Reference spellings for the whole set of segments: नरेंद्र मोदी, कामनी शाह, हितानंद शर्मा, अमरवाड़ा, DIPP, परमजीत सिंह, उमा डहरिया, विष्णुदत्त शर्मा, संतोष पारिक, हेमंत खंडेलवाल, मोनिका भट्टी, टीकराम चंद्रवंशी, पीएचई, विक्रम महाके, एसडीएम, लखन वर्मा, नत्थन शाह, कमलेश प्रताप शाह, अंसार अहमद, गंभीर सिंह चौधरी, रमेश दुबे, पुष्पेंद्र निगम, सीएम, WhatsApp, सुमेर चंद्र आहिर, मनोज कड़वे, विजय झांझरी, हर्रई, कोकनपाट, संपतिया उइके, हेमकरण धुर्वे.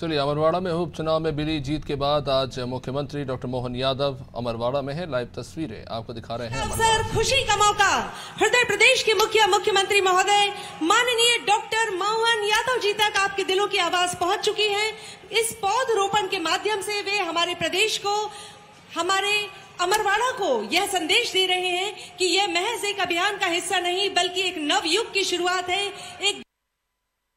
चलिए, अमरवाड़ा में उपचुनाव में मिली जीत के बाद आज मुख्यमंत्री डॉक्टर मोहन यादव अमरवाड़ा में है। लाइव तस्वीरें आपको दिखा रहे हैं। अवसर खुशी का मौका हृदय प्रदेश के मुख्यमंत्री महोदय माननीय डॉक्टर मोहन यादव जी तक आपके दिलों की आवाज पहुंच चुकी है। इस पौधरोपण के माध्यम से वे हमारे प्रदेश को, हमारे अमरवाड़ा को यह संदेश दे रहे हैं कि यह महज एक अभियान का हिस्सा नहीं बल्कि एक नव युग की शुरुआत है, एक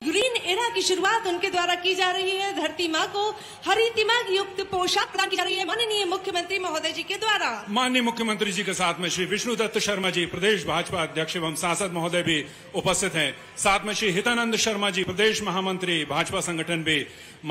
ग्रीन एरा की शुरुआत उनके द्वारा की जा रही है। धरती माँ को हरित मांग युक्त पोशाक प्रदान की जा रही है माननीय मुख्यमंत्री महोदय जी के द्वारा। माननीय मुख्यमंत्री जी के साथ में श्री विष्णुदत्त शर्मा जी प्रदेश भाजपा अध्यक्ष एवं सांसद महोदय भी उपस्थित हैं। साथ में श्री हितानंद शर्मा जी प्रदेश महामंत्री भाजपा संगठन भी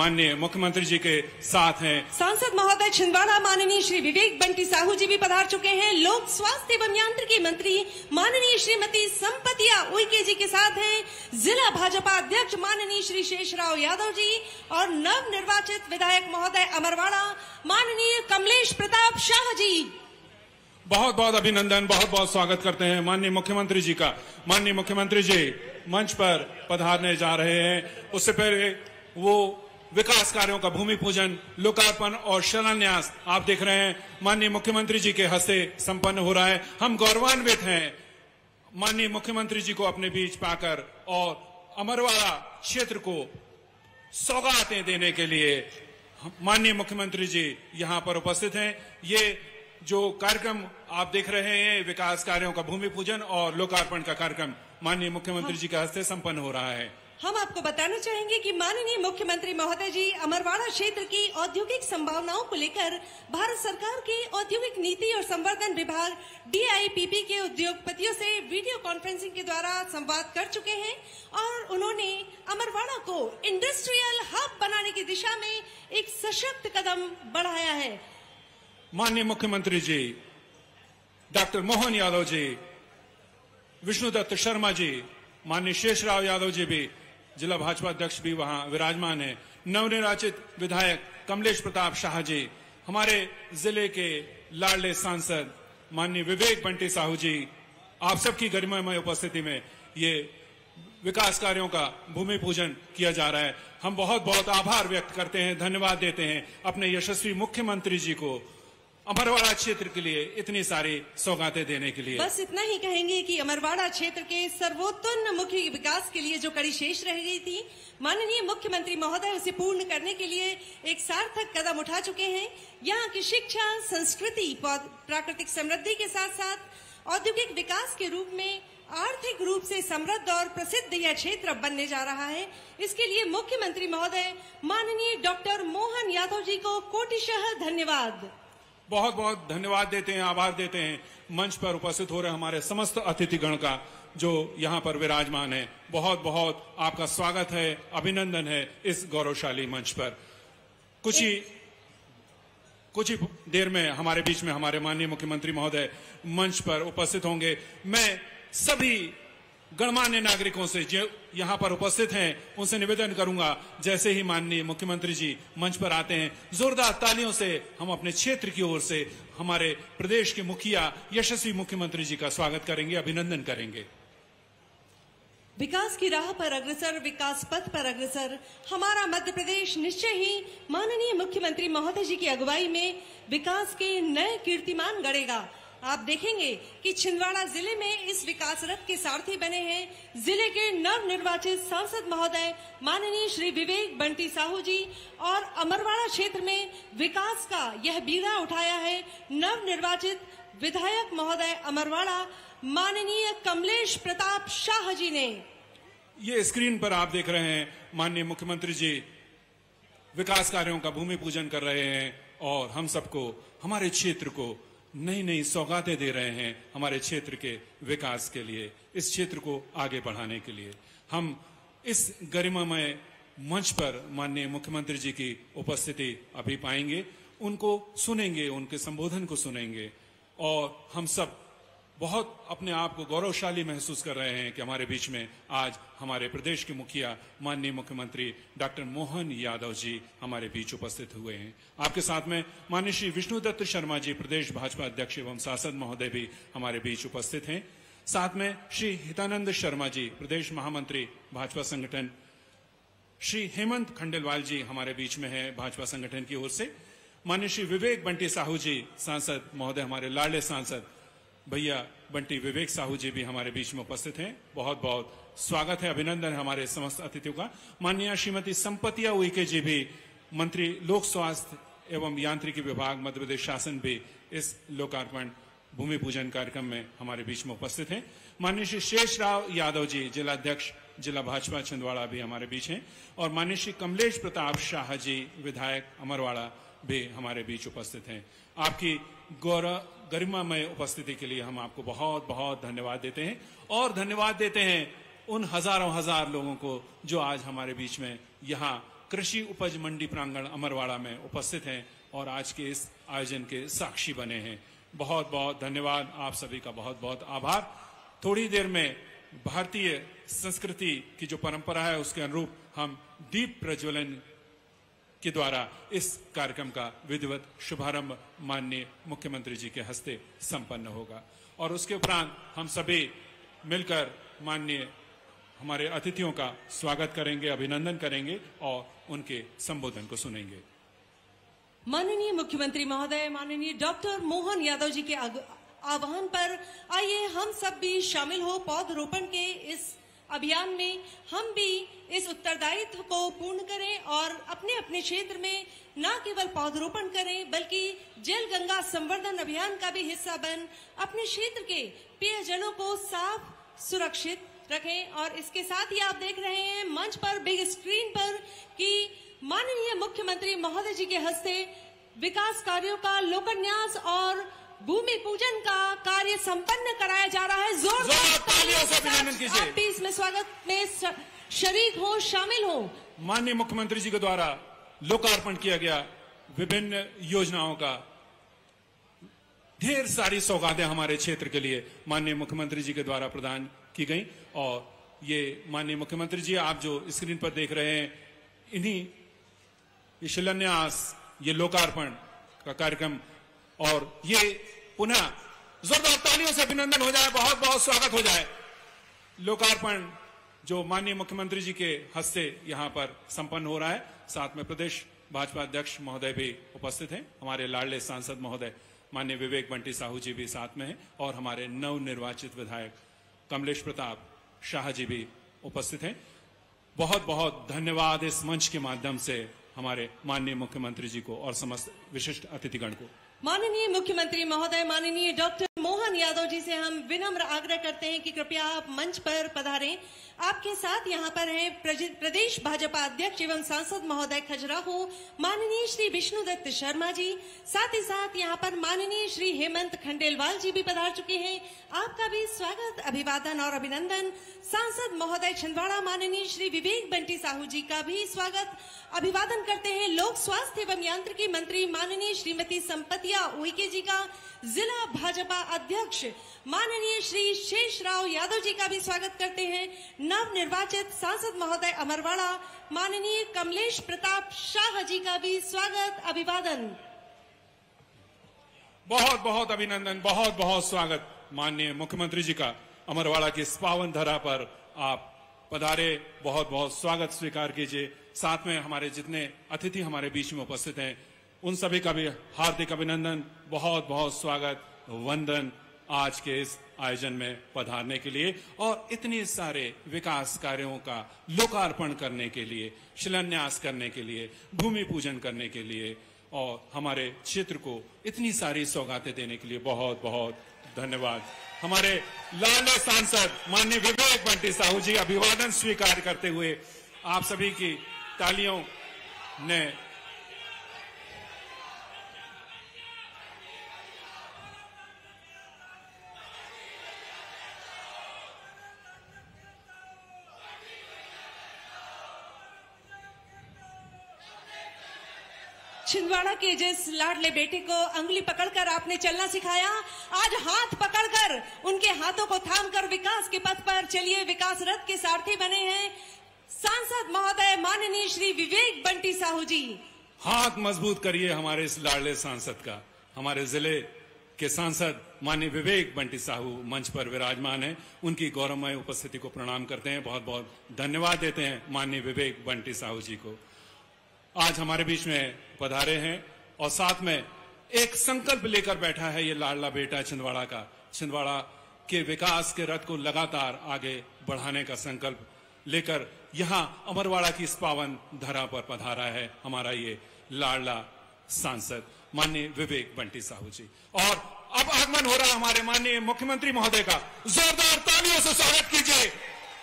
माननीय मुख्यमंत्री जी के साथ हैं। सांसद महोदय छिंदवाड़ा माननीय श्री विवेक बंटी साहू जी भी पधार चुके हैं। लोक स्वास्थ्य एवं यांत्रिकी मंत्री माननीय श्रीमती संपतिया उइके जी के साथ हैं। जिला भाजपा अध्यक्ष माननीय श्री शेषराव यादव जी और नव निर्वाचित विधायक महोदय अमरवाड़ा माननीय कमलेश प्रताप शाह जी, बहुत बहुत अभिनंदन, बहुत बहुत स्वागत करते हैं माननीय मुख्यमंत्री जी का। माननीय मुख्यमंत्री जी मंच पर पधारने जा रहे हैं। उससे पहले वो विकास कार्यों का भूमि पूजन, लोकार्पण और शिलान्यास आप देख रहे हैं माननीय मुख्यमंत्री जी के हस्ते संपन्न हो रहा है। हम गौरवान्वित हैं माननीय मुख्यमंत्री जी को अपने बीच पाकर और अमरवाड़ा क्षेत्र को सौगातें देने के लिए माननीय मुख्यमंत्री जी यहाँ पर उपस्थित हैं। ये जो कार्यक्रम आप देख रहे हैं, विकास कार्यों का भूमि पूजन और लोकार्पण का कार्यक्रम माननीय मुख्यमंत्री जी के हस्ते संपन्न हो रहा है। हम आपको बताना चाहेंगे कि माननीय मुख्यमंत्री महोदय जी अमरवाड़ा क्षेत्र की औद्योगिक संभावनाओं को लेकर भारत सरकार के औद्योगिक नीति और संवर्धन विभाग DIPP के उद्योगपतियों से वीडियो कॉन्फ्रेंसिंग के द्वारा संवाद कर चुके हैं और उन्होंने अमरवाड़ा को इंडस्ट्रियल हब बनाने की दिशा में एक सशक्त कदम बढ़ाया है। माननीय मुख्यमंत्री जी डॉक्टर मोहन यादव जी, विष्णुदत्त शर्मा जी, माननीय शेषराव यादव जी भी, जिला भाजपा अध्यक्ष भी वहां विराजमान है। नवनिर्वाचित विधायक कमलेश प्रताप शाह जी, हमारे जिले के लाडले सांसद माननीय विवेक बंटी साहू जी, आप सबकी गरिमामय उपस्थिति में ये विकास कार्यों का भूमि पूजन किया जा रहा है। हम बहुत बहुत आभार व्यक्त करते हैं, धन्यवाद देते हैं अपने यशस्वी मुख्यमंत्री जी को अमरवाड़ा क्षेत्र के लिए इतनी सारी सौगातें देने के लिए। बस इतना ही कहेंगे कि अमरवाड़ा क्षेत्र के सर्वोत्तोन्मुखी विकास के लिए जो कड़ी शेष रह गई थी, माननीय मुख्यमंत्री महोदय उसे पूर्ण करने के लिए एक सार्थक कदम उठा चुके हैं। यहाँ की शिक्षा, संस्कृति, प्राकृतिक समृद्धि के साथ साथ औद्योगिक विकास के रूप में आर्थिक रूप से समृद्ध और प्रसिद्ध यह क्षेत्र बनने जा रहा है। इसके लिए मुख्यमंत्री महोदय माननीय डॉक्टर मोहन यादव जी को कोटिशः धन्यवाद, बहुत बहुत धन्यवाद देते हैं, आभार देते हैं मंच पर उपस्थित हो रहे हमारे समस्त अतिथिगण का जो यहाँ पर विराजमान है। बहुत बहुत आपका स्वागत है, अभिनंदन है इस गौरवशाली मंच पर। कुछ ही देर में हमारे बीच में हमारे माननीय मुख्यमंत्री महोदय मंच पर उपस्थित होंगे। मैं सभी गणमान्य नागरिकों से जो यहाँ पर उपस्थित हैं उनसे निवेदन करूंगा, जैसे ही माननीय मुख्यमंत्री जी मंच पर आते हैं जोरदार तालियों से हम अपने क्षेत्र की ओर से हमारे प्रदेश के मुखिया यशस्वी मुख्यमंत्री जी का स्वागत करेंगे, अभिनंदन करेंगे। विकास की राह पर अग्रसर, विकास पथ पर अग्रसर हमारा मध्य प्रदेश निश्चय ही माननीय मुख्यमंत्री महोदय जी की अगुवाई में विकास के नए कीर्तिमान गढ़ेगा। आप देखेंगे कि छिंदवाड़ा जिले में इस विकास रथ के सारथी बने हैं जिले के नव निर्वाचित सांसद महोदय माननीय श्री विवेक बंटी साहू जी और अमरवाड़ा क्षेत्र में विकास का यह बीड़ा उठाया है नव निर्वाचित विधायक महोदय अमरवाड़ा माननीय कमलेश प्रताप शाह जी ने। ये स्क्रीन पर आप देख रहे हैं माननीय मुख्यमंत्री जी विकास कार्यों का भूमि पूजन कर रहे हैं और हम सबको, हमारे क्षेत्र को नई नई सौगातें दे रहे हैं हमारे क्षेत्र के विकास के लिए, इस क्षेत्र को आगे बढ़ाने के लिए। हम इस गरिमामय मंच पर माननीय मुख्यमंत्री जी की उपस्थिति अभी पाएंगे, उनको सुनेंगे, उनके संबोधन को सुनेंगे और हम सब बहुत अपने आप को गौरवशाली महसूस कर रहे हैं कि हमारे बीच में आज हमारे प्रदेश के मुखिया माननीय मुख्यमंत्री डॉक्टर मोहन यादव जी हमारे बीच उपस्थित हुए हैं। आपके साथ में माननीय श्री विष्णुदत्त शर्मा जी प्रदेश भाजपा अध्यक्ष एवं सांसद महोदय भी हमारे बीच उपस्थित हैं। साथ में श्री हितानंद शर्मा जी प्रदेश महामंत्री भाजपा संगठन, श्री हेमंत खंडेलवाल जी हमारे बीच में है भाजपा संगठन की ओर से, माननीय श्री विवेक बंटी साहू जी सांसद महोदय, हमारे लाडले सांसद भैया बंटी विवेक साहू जी भी हमारे बीच में उपस्थित हैं। बहुत बहुत स्वागत है, अभिनंदन हमारे समस्त अतिथियों का। माननीय श्रीमती संपतिया उइके जी भी, मंत्री लोक स्वास्थ्य एवं यांत्रिकी विभाग मध्य प्रदेश शासन, भी इस लोकार्पण भूमि पूजन कार्यक्रम में हमारे बीच में उपस्थित हैं। माननीय श्री शेषराव यादव जी जिलाध्यक्ष जिला भाजपा छिंदवाड़ा भी हमारे बीच हैं और माननीय श्री कमलेश प्रताप शाह जी विधायक अमरवाड़ा भी हमारे बीच उपस्थित हैं। आपकी गौरव गरिमामय उपस्थिति के लिए हम आपको बहुत बहुत धन्यवाद देते हैं और धन्यवाद देते हैं उन हजारों हजार लोगों को जो आज हमारे बीच में यहाँ कृषि उपज मंडी प्रांगण अमरवाड़ा में उपस्थित हैं और आज के इस आयोजन के साक्षी बने हैं। बहुत बहुत धन्यवाद, आप सभी का बहुत बहुत आभार। थोड़ी देर में भारतीय संस्कृति की जो परंपरा है उसके अनुरूप हम दीप प्रज्वलन के द्वारा इस कार्यक्रम का विधिवत शुभारंभ माननीय मुख्यमंत्री जी के हस्ते संपन्न होगा और उसके उपरांत हम सभी मिलकर माननीय हमारे अतिथियों का स्वागत करेंगे, अभिनंदन करेंगे और उनके संबोधन को सुनेंगे। माननीय मुख्यमंत्री महोदय, माननीय डॉक्टर मोहन यादव जी के आह्वान पर आइए हम सब भी शामिल हो पौधरोपण के इस अभियान में, हम भी इस उत्तरदायित्व को पूर्ण करें और अपने अपने क्षेत्र में न केवल पौधरोपण करें बल्कि जल गंगा संवर्धन अभियान का भी हिस्सा बन अपने क्षेत्र के पेयजलों को साफ सुरक्षित रखें। और इसके साथ ही आप देख रहे हैं मंच पर बिग स्क्रीन पर कि माननीय मुख्यमंत्री महोदय जी के हस्ते विकास कार्यों का लोकान्यास और भूमि पूजन का कार्य संपन्न कराया जा रहा है। जोरदार तालियों से अभिनंदन कीजिए। आप भी इसमें स्वागत में शरीक हो, शामिल हो। माननीय मुख्यमंत्री जी के द्वारा लोकार्पण किया गया विभिन्न योजनाओं का ढेर सारी सौगातें हमारे क्षेत्र के लिए माननीय मुख्यमंत्री जी के द्वारा प्रदान की गई और ये माननीय मुख्यमंत्री जी आप जो स्क्रीन पर देख रहे हैं, इन्हीं शिलान्यास, ये लोकार्पण का कार्यक्रम और ये पुनः जोरदार तालियों से अभिनंदन हो जाए, बहुत बहुत स्वागत हो जाए। लोकार्पण जो माननीय मुख्यमंत्री जी के हस्ते यहाँ पर संपन्न हो रहा है, साथ में प्रदेश भाजपा अध्यक्ष महोदय भी उपस्थित हैं, हमारे लाडले सांसद महोदय माननीय विवेक बंटी साहू जी भी साथ में हैं और हमारे नवनिर्वाचित विधायक कमलेश प्रताप शाह जी भी उपस्थित हैं। बहुत बहुत धन्यवाद इस मंच के माध्यम से हमारे माननीय मुख्यमंत्री जी को और समस्त विशिष्ट अतिथिगण को। माननीय मुख्यमंत्री महोदय, माननीय डॉक्टर मोहन यादव जी से हम विनम्र आग्रह करते हैं कि कृपया आप मंच पर पधारें। आपके साथ यहाँ पर हैं प्रदेश भाजपा अध्यक्ष एवं सांसद महोदय खजुराहो माननीय श्री विष्णुदत्त शर्मा जी, साथ ही साथ यहाँ पर माननीय श्री हेमंत खंडेलवाल जी भी पधार चुके हैं। आपका भी स्वागत, अभिवादन और अभिनंदन। सांसद महोदय छिंदवाड़ा माननीय श्री विवेक बंटी साहू जी का भी स्वागत अभिवादन करते हैं। लोक स्वास्थ्य एवं यांत्रिकी मंत्री माननीय श्रीमती संपतिया उइके जी का, जिला भाजपा अध्यक्ष माननीय श्री शेषराव यादव जी का भी स्वागत करते हैं। नव निर्वाचित सांसद महोदय अमरवाड़ा माननीय कमलेश प्रताप शाह जी का भी स्वागत अभिवादन, बहुत बहुत अभिनंदन, बहुत बहुत स्वागत। माननीय मुख्यमंत्री जी का अमरवाड़ा की इस पावन धरा पर आप पधारे, बहुत बहुत स्वागत स्वीकार कीजिए। साथ में हमारे जितने अतिथि हमारे बीच में उपस्थित हैं उन सभी का भी हार्दिक अभिनंदन, बहुत बहुत स्वागत, वंदन आज के इस आयोजन में पधारने के लिए और इतने सारे विकास कार्यों का लोकार्पण करने के लिए, शिलान्यास करने के लिए, भूमि पूजन करने के लिए और हमारे क्षेत्र को इतनी सारी सौगातें देने के लिए बहुत बहुत धन्यवाद। हमारे लाडले सांसद माननीय विवेक बंटी साहू जी अभिवादन स्वीकार करते हुए आप सभी की तालियों ने छिंदवाड़ा के जिस लाडले बेटे को अंगुली पकड़कर आपने चलना सिखाया, आज हाथ पकड़कर उनके हाथों को थामकर विकास के पथ पर चलिए, विकास रथ के सारथी बने हैं सांसद महोदय माननीय श्री विवेक बंटी साहू जी। हाथ मजबूत करिए हमारे इस लाडले सांसद का, हमारे जिले के सांसद माननीय विवेक बंटी साहू मंच पर विराजमान हैं, उनकी गौरवमय उपस्थिति को प्रणाम करते हैं, बहुत बहुत धन्यवाद देते हैं माननीय विवेक बंटी साहू जी को। आज हमारे बीच में पधारे हैं और साथ में एक संकल्प लेकर बैठा है ये लाडला बेटा छिंदवाड़ा का, छिंदवाड़ा के विकास के रथ को लगातार आगे बढ़ाने का संकल्प लेकर यहाँ अमरवाड़ा की इस पावन धरा पर पधारा है हमारा ये लाडला सांसद माननीय विवेक बंटी साहू जी। और अब आगमन हो रहा हमारे माननीय मुख्यमंत्री महोदय का, जोरदार तालियों से स्वागत कीजिए।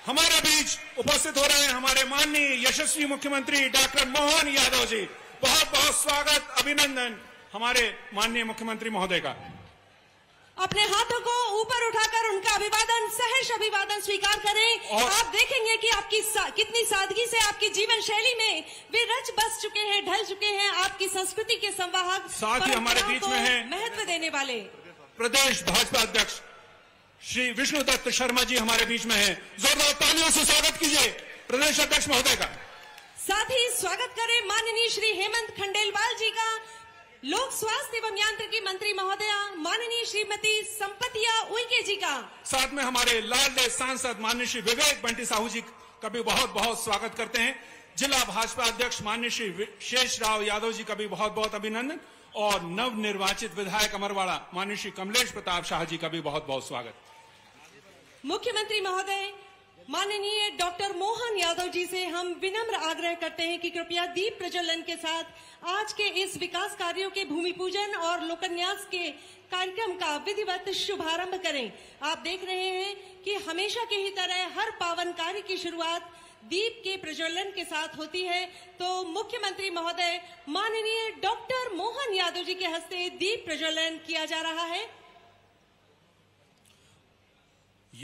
हमारे बीच उपस्थित हो रहे हैं हमारे माननीय यशस्वी मुख्यमंत्री डॉक्टर मोहन यादव जी, बहुत बहुत स्वागत अभिनंदन हमारे माननीय मुख्यमंत्री महोदय का। अपने हाथों को ऊपर उठाकर उनका अभिवादन, सहर्ष अभिवादन स्वीकार करें और आप देखेंगे कि आपकी कितनी सादगी से आपकी जीवन शैली में वे रच बस चुके हैं, ढल चुके हैं। आपकी संस्कृति के संवाहक, साथ ही हमारे बीच में है महत्व देने वाले प्रदेश भाजपा अध्यक्ष श्री विष्णुदत्त शर्मा जी हमारे बीच में है, जोरदार तालियों से स्वागत कीजिए प्रदेश अध्यक्ष महोदय का। साथ ही स्वागत करें माननीय श्री हेमंत खंडेलवाल जी का, लोक स्वास्थ्य एवं यांत्रिकी मंत्री महोदया माननीय श्रीमती संपतिया उइके जी का। साथ में हमारे लाडले सांसद माननीय श्री विवेक बंटी साहू जी का भी बहुत बहुत स्वागत करते हैं। जिला भाजपा अध्यक्ष माननीय श्री शेषराव यादव जी का भी बहुत बहुत अभिनंदन और नव निर्वाचित विधायक अमरवाड़ा माननीय श्री कमलेश प्रताप शाह जी का भी बहुत बहुत स्वागत। मुख्यमंत्री महोदय माननीय डॉक्टर मोहन यादव जी से हम विनम्र आग्रह करते हैं कि कृपया दीप प्रज्वलन के साथ आज के इस विकास कार्यों के भूमि पूजन और लोकन्यास के कार्यक्रम का विधिवत शुभारंभ करें। आप देख रहे हैं कि हमेशा की ही तरह हर पावन कार्य की शुरुआत दीप के प्रज्वलन के साथ होती है, तो मुख्यमंत्री महोदय माननीय डॉक्टर मोहन यादव जी के हस्ते दीप प्रज्वलन किया जा रहा है।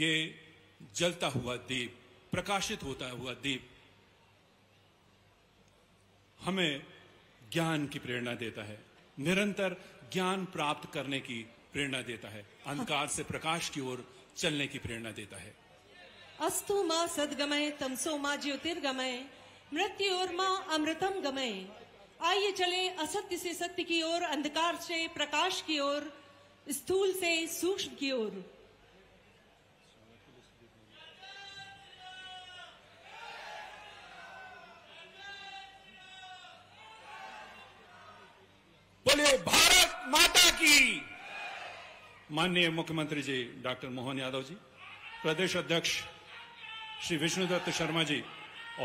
ये जलता हुआ दीप, प्रकाशित होता हुआ दीप हमें ज्ञान की प्रेरणा देता है, निरंतर ज्ञान प्राप्त करने की प्रेरणा देता है, अंधकार से प्रकाश की ओर चलने की प्रेरणा देता है। अस्तु मां सद्गमय तमसो मां ज्योतिर्गमय मृत्योर्मा अमृतम गमय। आइए चले असत्य से सत्य की ओर, अंधकार से प्रकाश की ओर, स्थूल से सूक्ष्म की ओर। भारत माता की। माननीय मुख्यमंत्री जी डॉक्टर मोहन यादव जी, प्रदेश अध्यक्ष श्री विष्णुदत्त शर्मा जी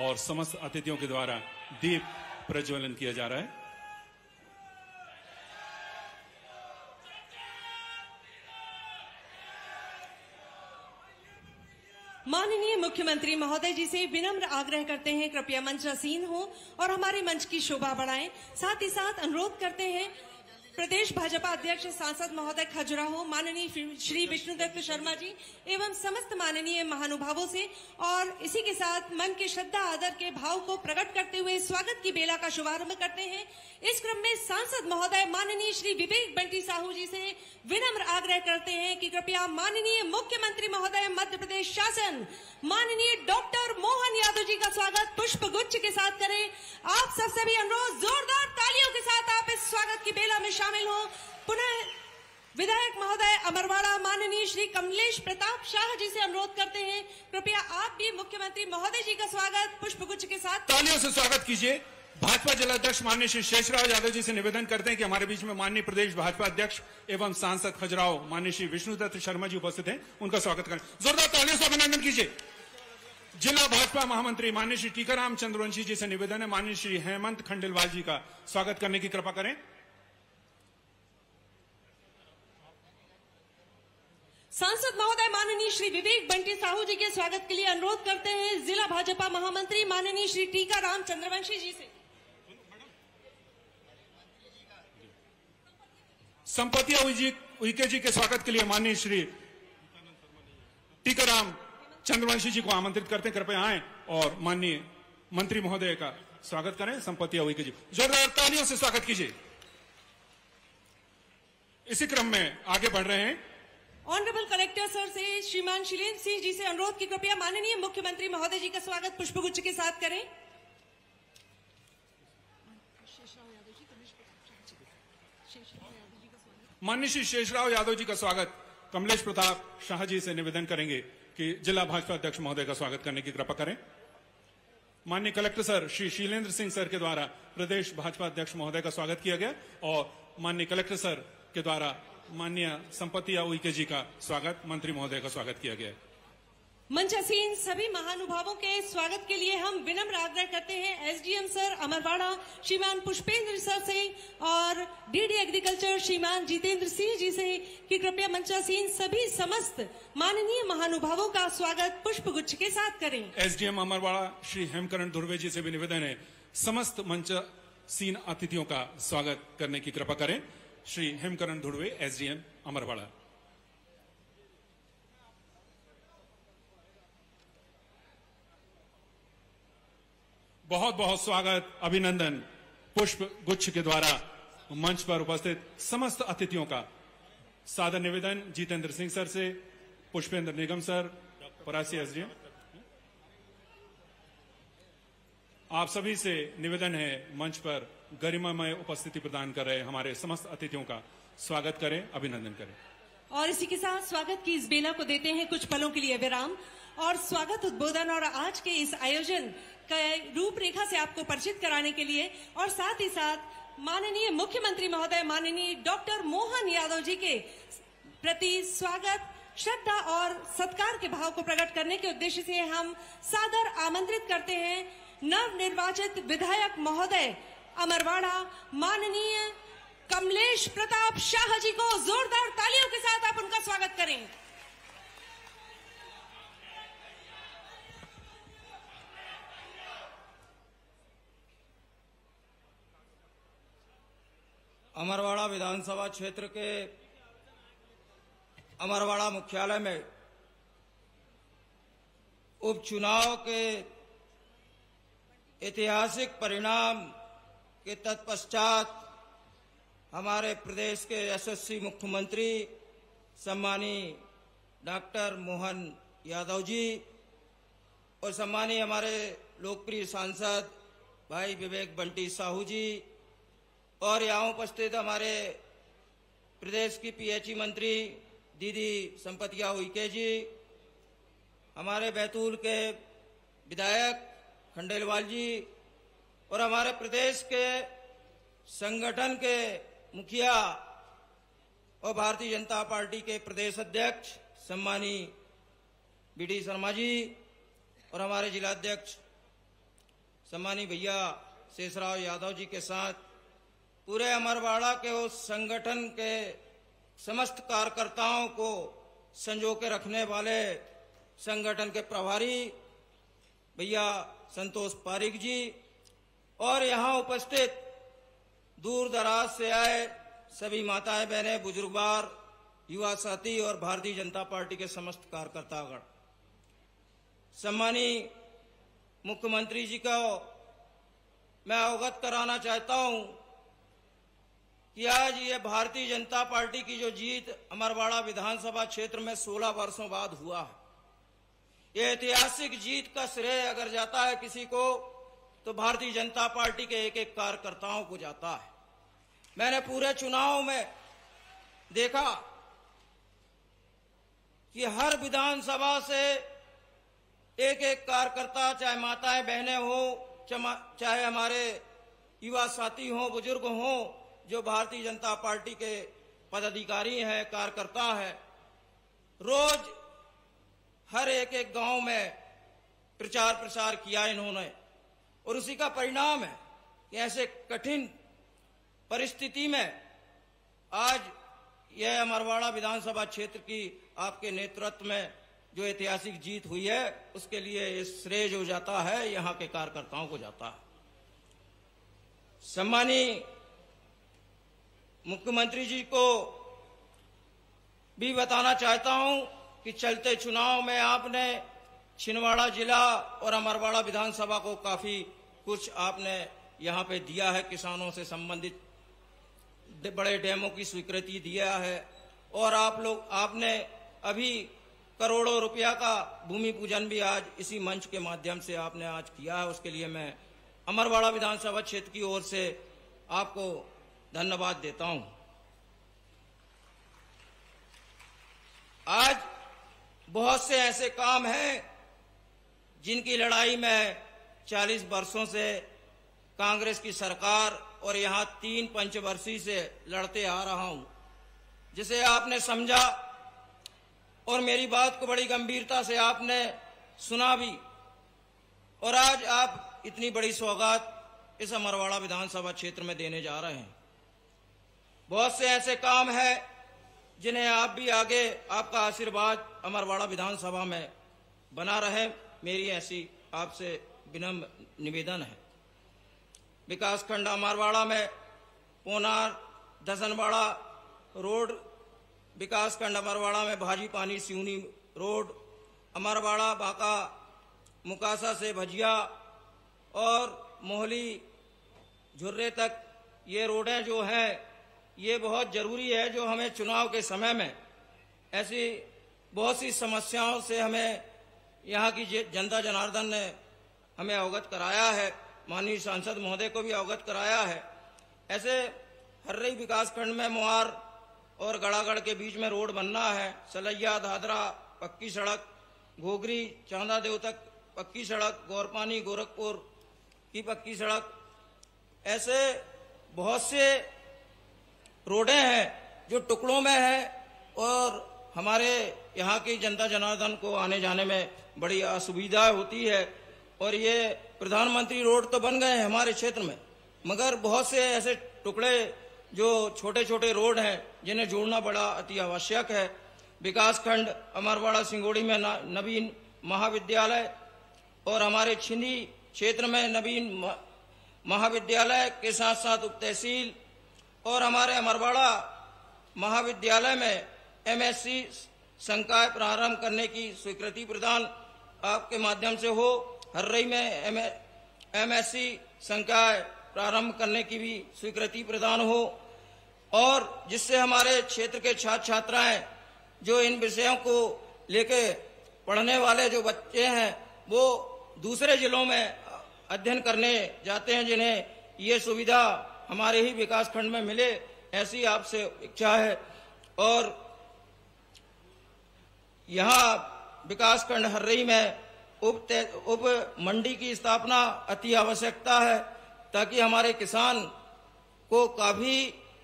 और समस्त अतिथियों के द्वारा दीप प्रज्वलन किया जा रहा है। माननीय मुख्यमंत्री महोदय जी से विनम्र आग्रह करते हैं कृपया मंचासीन हो और हमारे मंच की शोभा बढ़ाएं। साथ ही साथ अनुरोध करते हैं प्रदेश भाजपा अध्यक्ष सांसद महोदय खजुराहो माननीय श्री विष्णुदत्त शर्मा जी एवं समस्त माननीय महानुभावों से। और इसी के साथ मन के श्रद्धा आदर के भाव को प्रकट करते हुए स्वागत की बेला का शुभारंभ करते हैं। इस क्रम में सांसद महोदय माननीय श्री विवेक बंटी साहू जी से विनम्र आग्रह करते हैं कि कृपया माननीय मुख्यमंत्री महोदय मध्य प्रदेश शासन माननीय डॉक्टर मोहन यादव जी का स्वागत पुष्प गुच्छ के साथ करें। आप सबसे भी अनुरोध, जोरदार तालियों के साथ आप इस स्वागत की बेला में शामिल हो। पुनः विधायक महोदय अमरवाड़ा माननीय श्री कमलेश प्रताप शाह जी से अनुरोध करते हैं कृपया आप भी मुख्यमंत्री महोदय जी का स्वागत पुष्पगुच्छ के साथ तालियों से स्वागत कीजिए। भाजपा जिला अध्यक्ष माननीय श्री शेषराव यादव जी से निवेदन करते हैं कि हमारे बीच में माननीय प्रदेश भाजपा अध्यक्ष एवं सांसद खजुराहो माननीय श्री विष्णुदत्त शर्मा जी उपस्थित हैं, उनका स्वागत करें, जोरदार तालियों से अभिनंदन कीजिए। जिला भाजपा महामंत्री माननीय श्री टीकराम चंद्रवंशी जी से निवेदन है माननीय श्री हेमंत खंडेलवाल जी का स्वागत करने की कृपा करें। सांसद महोदय माननीय श्री विवेक बंटी साहू जी के स्वागत के लिए अनुरोध करते हैं जिला भाजपा महामंत्री माननीय श्री टीकाराम चंद्रवंशी जी से। संपतिया उइके जी के स्वागत के लिए माननीय श्री टीकाराम चंद्रवंशी जी को आमंत्रित करते हैं, कृपया आए और माननीय मंत्री महोदय का स्वागत करें। संपतिया उइके जी, जोरदार तालियों से स्वागत कीजिए। इसी क्रम में आगे बढ़ रहे हैं ऑनरेबल कलेक्टर सर से श्रीमान शैलेंद्र सिंह जी से अनुरोध की कृपया माननीय मुख्यमंत्री महोदय जी का स्वागत पुष्पगुच्छ के साथ करें। माननीय श्री शेषराव यादव जी का स्वागत कमलेश प्रताप शाह जी से निवेदन करेंगे कि जिला भाजपा अध्यक्ष महोदय का स्वागत करने की कृपा करें। माननीय collector sir Shri Shailendra Singh sir के द्वारा प्रदेश भाजपा अध्यक्ष महोदय का स्वागत किया गया और माननीय कलेक्टर सर के द्वारा माननीय संपतिया उइके जी का स्वागत, मंत्री महोदय का स्वागत किया गया। मंचासीन सभी महानुभावों के स्वागत के लिए हम विनम्र आग्रह करते हैं एसडीएम सर अमरवाड़ा श्रीमान पुष्पेंद्र सर से और डीडी एग्रीकल्चर श्रीमान जितेंद्र सिंह जी से कि कृपया मंचासीन सभी समस्त माननीय महानुभावों का स्वागत पुष्प गुच्छ के साथ करें। एसडीएम अमरवाड़ा श्री हेमकरण धुर्वे जी से भी निवेदन है समस्त मंचासीन अतिथियों का स्वागत करने की कृपा करें। श्री हेमकरण धुर्वे एसडीएम अमरवाड़ा। बहुत बहुत स्वागत, अभिनंदन, पुष्प गुच्छ के द्वारा मंच पर उपस्थित समस्त अतिथियों का सादर निवेदन जितेंद्र सिंह सर से, पुष्पेंद्र निगम सर, परासी एसडीएम, आप सभी से निवेदन है मंच पर गरिमामय उपस्थिति प्रदान कर रहे हमारे समस्त अतिथियों का स्वागत करें, अभिनंदन करें। और इसी के साथ स्वागत की इस बेला को देते हैं कुछ पलों के लिए विराम और स्वागत उद्बोधन और आज के इस आयोजन रूपरेखा से आपको परिचित कराने के लिए और साथ ही साथ माननीय मुख्यमंत्री महोदय माननीय डॉक्टर मोहन यादव जी के प्रति स्वागत, श्रद्धा और सत्कार के भाव को प्रकट करने के उद्देश्य से हम सादर आमंत्रित करते हैं नवनिर्वाचित विधायक महोदय अमरवाड़ा माननीय कमलेश प्रताप शाह जी को जोरदार तालियों के साथ आप उनका स्वागत करें। अमरवाड़ा विधानसभा क्षेत्र के अमरवाड़ा मुख्यालय में उपचुनाव के ऐतिहासिक परिणाम के तत्पश्चात हमारे प्रदेश के यशस्वी मुख्यमंत्री सम्मानीय डॉक्टर मोहन यादव जी और सम्मानीय हमारे लोकप्रिय सांसद भाई विवेक बंटी साहू जी और यहाँ उपस्थित हमारे प्रदेश की पीएचई मंत्री दीदी संपतिया उइके जी, हमारे बैतूल के विधायक खंडेलवाल जी और हमारे प्रदेश के संगठन के मुखिया और भारतीय जनता पार्टी के प्रदेश अध्यक्ष सम्मानीय बीडी शर्मा जी और हमारे जिलाध्यक्ष सम्मानीय भैया शेषराव यादव जी के साथ पूरे अमरवाड़ा के उस संगठन के समस्त कार्यकर्ताओं को संजो के रखने वाले संगठन के प्रभारी भैया संतोष पारिक जी और यहाँ उपस्थित दूर दराज से आए सभी माताएं बहनें, बुजुर्गवार, युवा साथी और भारतीय जनता पार्टी के समस्त कार्यकर्तागण, सम्मानीय मुख्यमंत्री जी को मैं अवगत कराना चाहता हूँ कि आज ये भारतीय जनता पार्टी की जो जीत अमरवाड़ा विधानसभा क्षेत्र में 16 वर्षों बाद हुआ है, ये ऐतिहासिक जीत का श्रेय अगर जाता है किसी को तो भारतीय जनता पार्टी के एक एक कार्यकर्ताओं को जाता है। मैंने पूरे चुनाव में देखा कि हर विधानसभा से एक एक कार्यकर्ता, चाहे माताएं बहनें हो, चाहे हमारे युवा साथी हो, बुजुर्ग हो, जो भारतीय जनता पार्टी के पदाधिकारी हैं, कार्यकर्ता हैं, रोज हर एक एक गांव में प्रचार प्रसार किया इन्होंने और उसी का परिणाम है कि ऐसे कठिन परिस्थिति में आज यह अमरवाड़ा विधानसभा क्षेत्र की आपके नेतृत्व में जो ऐतिहासिक जीत हुई है उसके लिए श्रेय जो जाता है यहाँ के कार्यकर्ताओं को जाता है। सम्मानीय मुख्यमंत्री जी को भी बताना चाहता हूं कि चलते चुनाव में आपने छिंदवाड़ा जिला और अमरवाड़ा विधानसभा को काफी कुछ आपने यहाँ पे दिया है, किसानों से संबंधित बड़े डैमों की स्वीकृति दिया है और आप लोग आपने अभी करोड़ों रुपया का भूमि पूजन भी आज इसी मंच के माध्यम से आपने आज किया है, उसके लिए मैं अमरवाड़ा विधानसभा क्षेत्र की ओर से आपको धन्यवाद देता हूं। आज बहुत से ऐसे काम हैं जिनकी लड़ाई में 40 वर्षों से कांग्रेस की सरकार और यहाँ 3 पंचवर्षीय से लड़ते आ रहा हूँ, जिसे आपने समझा और मेरी बात को बड़ी गंभीरता से आपने सुना भी। और आज आप इतनी बड़ी सौगात इस अमरवाड़ा विधानसभा क्षेत्र में देने जा रहे हैं। बहुत से ऐसे काम हैं जिन्हें आप भी आगे आपका आशीर्वाद अमरवाड़ा विधानसभा में बना रहे, मेरी ऐसी आपसे विनम्र निवेदन है। विकासखंड अमरवाड़ा में पोनार दसनवाड़ा रोड, विकासखंड अमरवाड़ा में भाजी पानी सियूनी रोड, अमरवाड़ा बाका मुकासा से भजिया और मोहली झुर्रे तक ये रोडें जो हैं ये बहुत जरूरी है। जो हमें चुनाव के समय में ऐसी बहुत सी समस्याओं से हमें यहाँ की जनता जनार्दन ने हमें अवगत कराया है, माननीय सांसद महोदय को भी अवगत कराया है। ऐसे हर्रई विकासखंड में मुहार और गड़ागढ़ के बीच में रोड बनना है, सलैया दादरा पक्की सड़क, घोगरी चांदा देव तक पक्की सड़क, गौरपानी गोरखपुर की पक्की सड़क, ऐसे बहुत से रोडें हैं जो टुकड़ों में हैं और हमारे यहाँ की जनता जनार्दन को आने जाने में बड़ी असुविधा होती है। और ये प्रधानमंत्री रोड तो बन गए हैं हमारे क्षेत्र में, मगर बहुत से ऐसे टुकड़े जो छोटे छोटे रोड हैं जिन्हें जोड़ना बड़ा अति आवश्यक है। विकासखंड अमरवाड़ा सिंगोड़ी में नवीन महाविद्यालय और हमारे छिंदी क्षेत्र में नवीन महाविद्यालय के साथ साथ उप तहसील और हमारे अमरवाड़ा महाविद्यालय में एमएससी संकाय प्रारंभ करने की स्वीकृति प्रदान आपके माध्यम से हो। हर्रई में एमएससी संकाय प्रारंभ करने की भी स्वीकृति प्रदान हो और जिससे हमारे क्षेत्र के छात्र छात्राएं जो इन विषयों को लेके पढ़ने वाले जो बच्चे हैं वो दूसरे जिलों में अध्ययन करने जाते हैं, जिन्हें ये सुविधा हमारे ही विकासखंड में मिले, ऐसी आपसे इच्छा है। और यहाँ विकासखंड हर्रई में उप मंडी की स्थापना अति आवश्यकता है ताकि हमारे किसान को काफी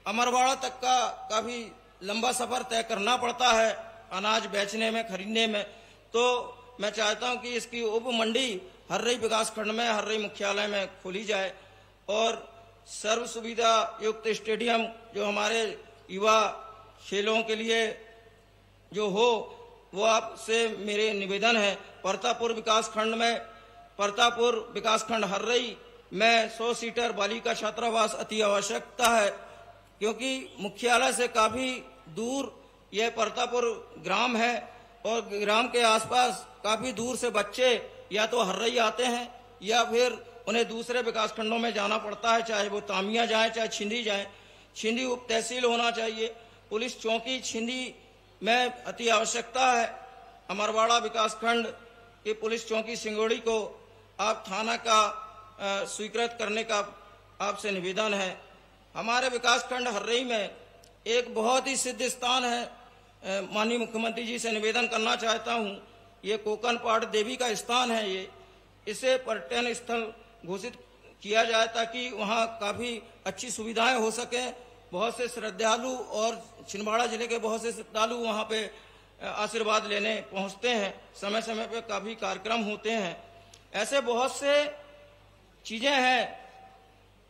अमरवाड़ा तक का काफी लंबा सफर तय करना पड़ता है अनाज बेचने में, खरीदने में। तो मैं चाहता हूं कि इसकी उप मंडी हर्रई विकासखंड में हर्रई मुख्यालय में खोली जाए और सर्व सुविधा युक्त स्टेडियम जो हमारे युवा खेलों के लिए जो हो वो आपसे मेरे निवेदन है। परतापुर विकासखंड हर्रई में 100 सीटर बालिका छात्रावास अति आवश्यकता है क्योंकि मुख्यालय से काफी दूर यह परतापुर ग्राम है और ग्राम के आसपास काफी दूर से बच्चे या तो हर्रई आते हैं या फिर उन्हें दूसरे विकासखंडों में जाना पड़ता है, चाहे वो तामिया जाए चाहे छिंदी जाए। छिंदी उप तहसील होना चाहिए, पुलिस चौकी छिंदी में अति आवश्यकता है। अमरवाड़ा विकासखंड की पुलिस चौकी सिंगोड़ी को आप थाना का स्वीकृत करने का आपसे निवेदन है। हमारे विकासखंड हर्रई में एक बहुत ही सिद्ध स्थान है, माननीय मुख्यमंत्री जी से निवेदन करना चाहता हूँ। ये कोकनपाट देवी का स्थान है, ये इसे पर्यटन स्थल घोषित किया जाए ताकि वहाँ काफ़ी अच्छी सुविधाएं हो सकें। बहुत से श्रद्धालु और छिंदवाड़ा जिले के बहुत से श्रद्धालु वहाँ पे आशीर्वाद लेने पहुँचते हैं, समय समय पे काफ़ी कार्यक्रम होते हैं। ऐसे बहुत से चीज़ें हैं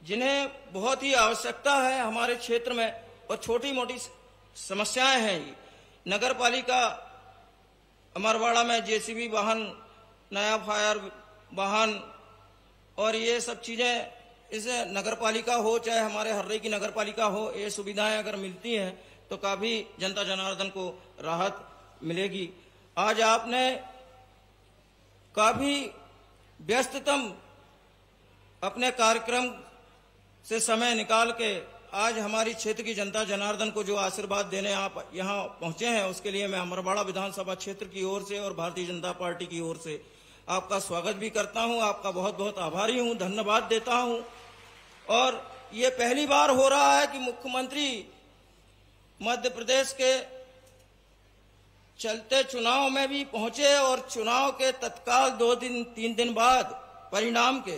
जिन्हें बहुत ही आवश्यकता है हमारे क्षेत्र में और छोटी मोटी समस्याएं हैं। नगर पालिका अमरवाड़ा में जेसीबी वाहन, नया फायर वाहन और ये सब चीज़ें, इसे नगरपालिका हो चाहे हमारे हर्रई की नगरपालिका हो, ये सुविधाएं अगर मिलती हैं तो काफ़ी जनता जनार्दन को राहत मिलेगी। आज आपने काफ़ी व्यस्ततम अपने कार्यक्रम से समय निकाल के आज हमारी क्षेत्र की जनता जनार्दन को जो आशीर्वाद देने आप यहाँ पहुँचे हैं उसके लिए मैं अमरवाड़ा विधानसभा क्षेत्र की ओर से और भारतीय जनता पार्टी की ओर से आपका स्वागत भी करता हूं, आपका बहुत बहुत आभारी हूं, धन्यवाद देता हूं। और ये पहली बार हो रहा है कि मुख्यमंत्री मध्य प्रदेश के चलते चुनाव में भी पहुंचे और चुनाव के तत्काल 2-3 दिन बाद परिणाम के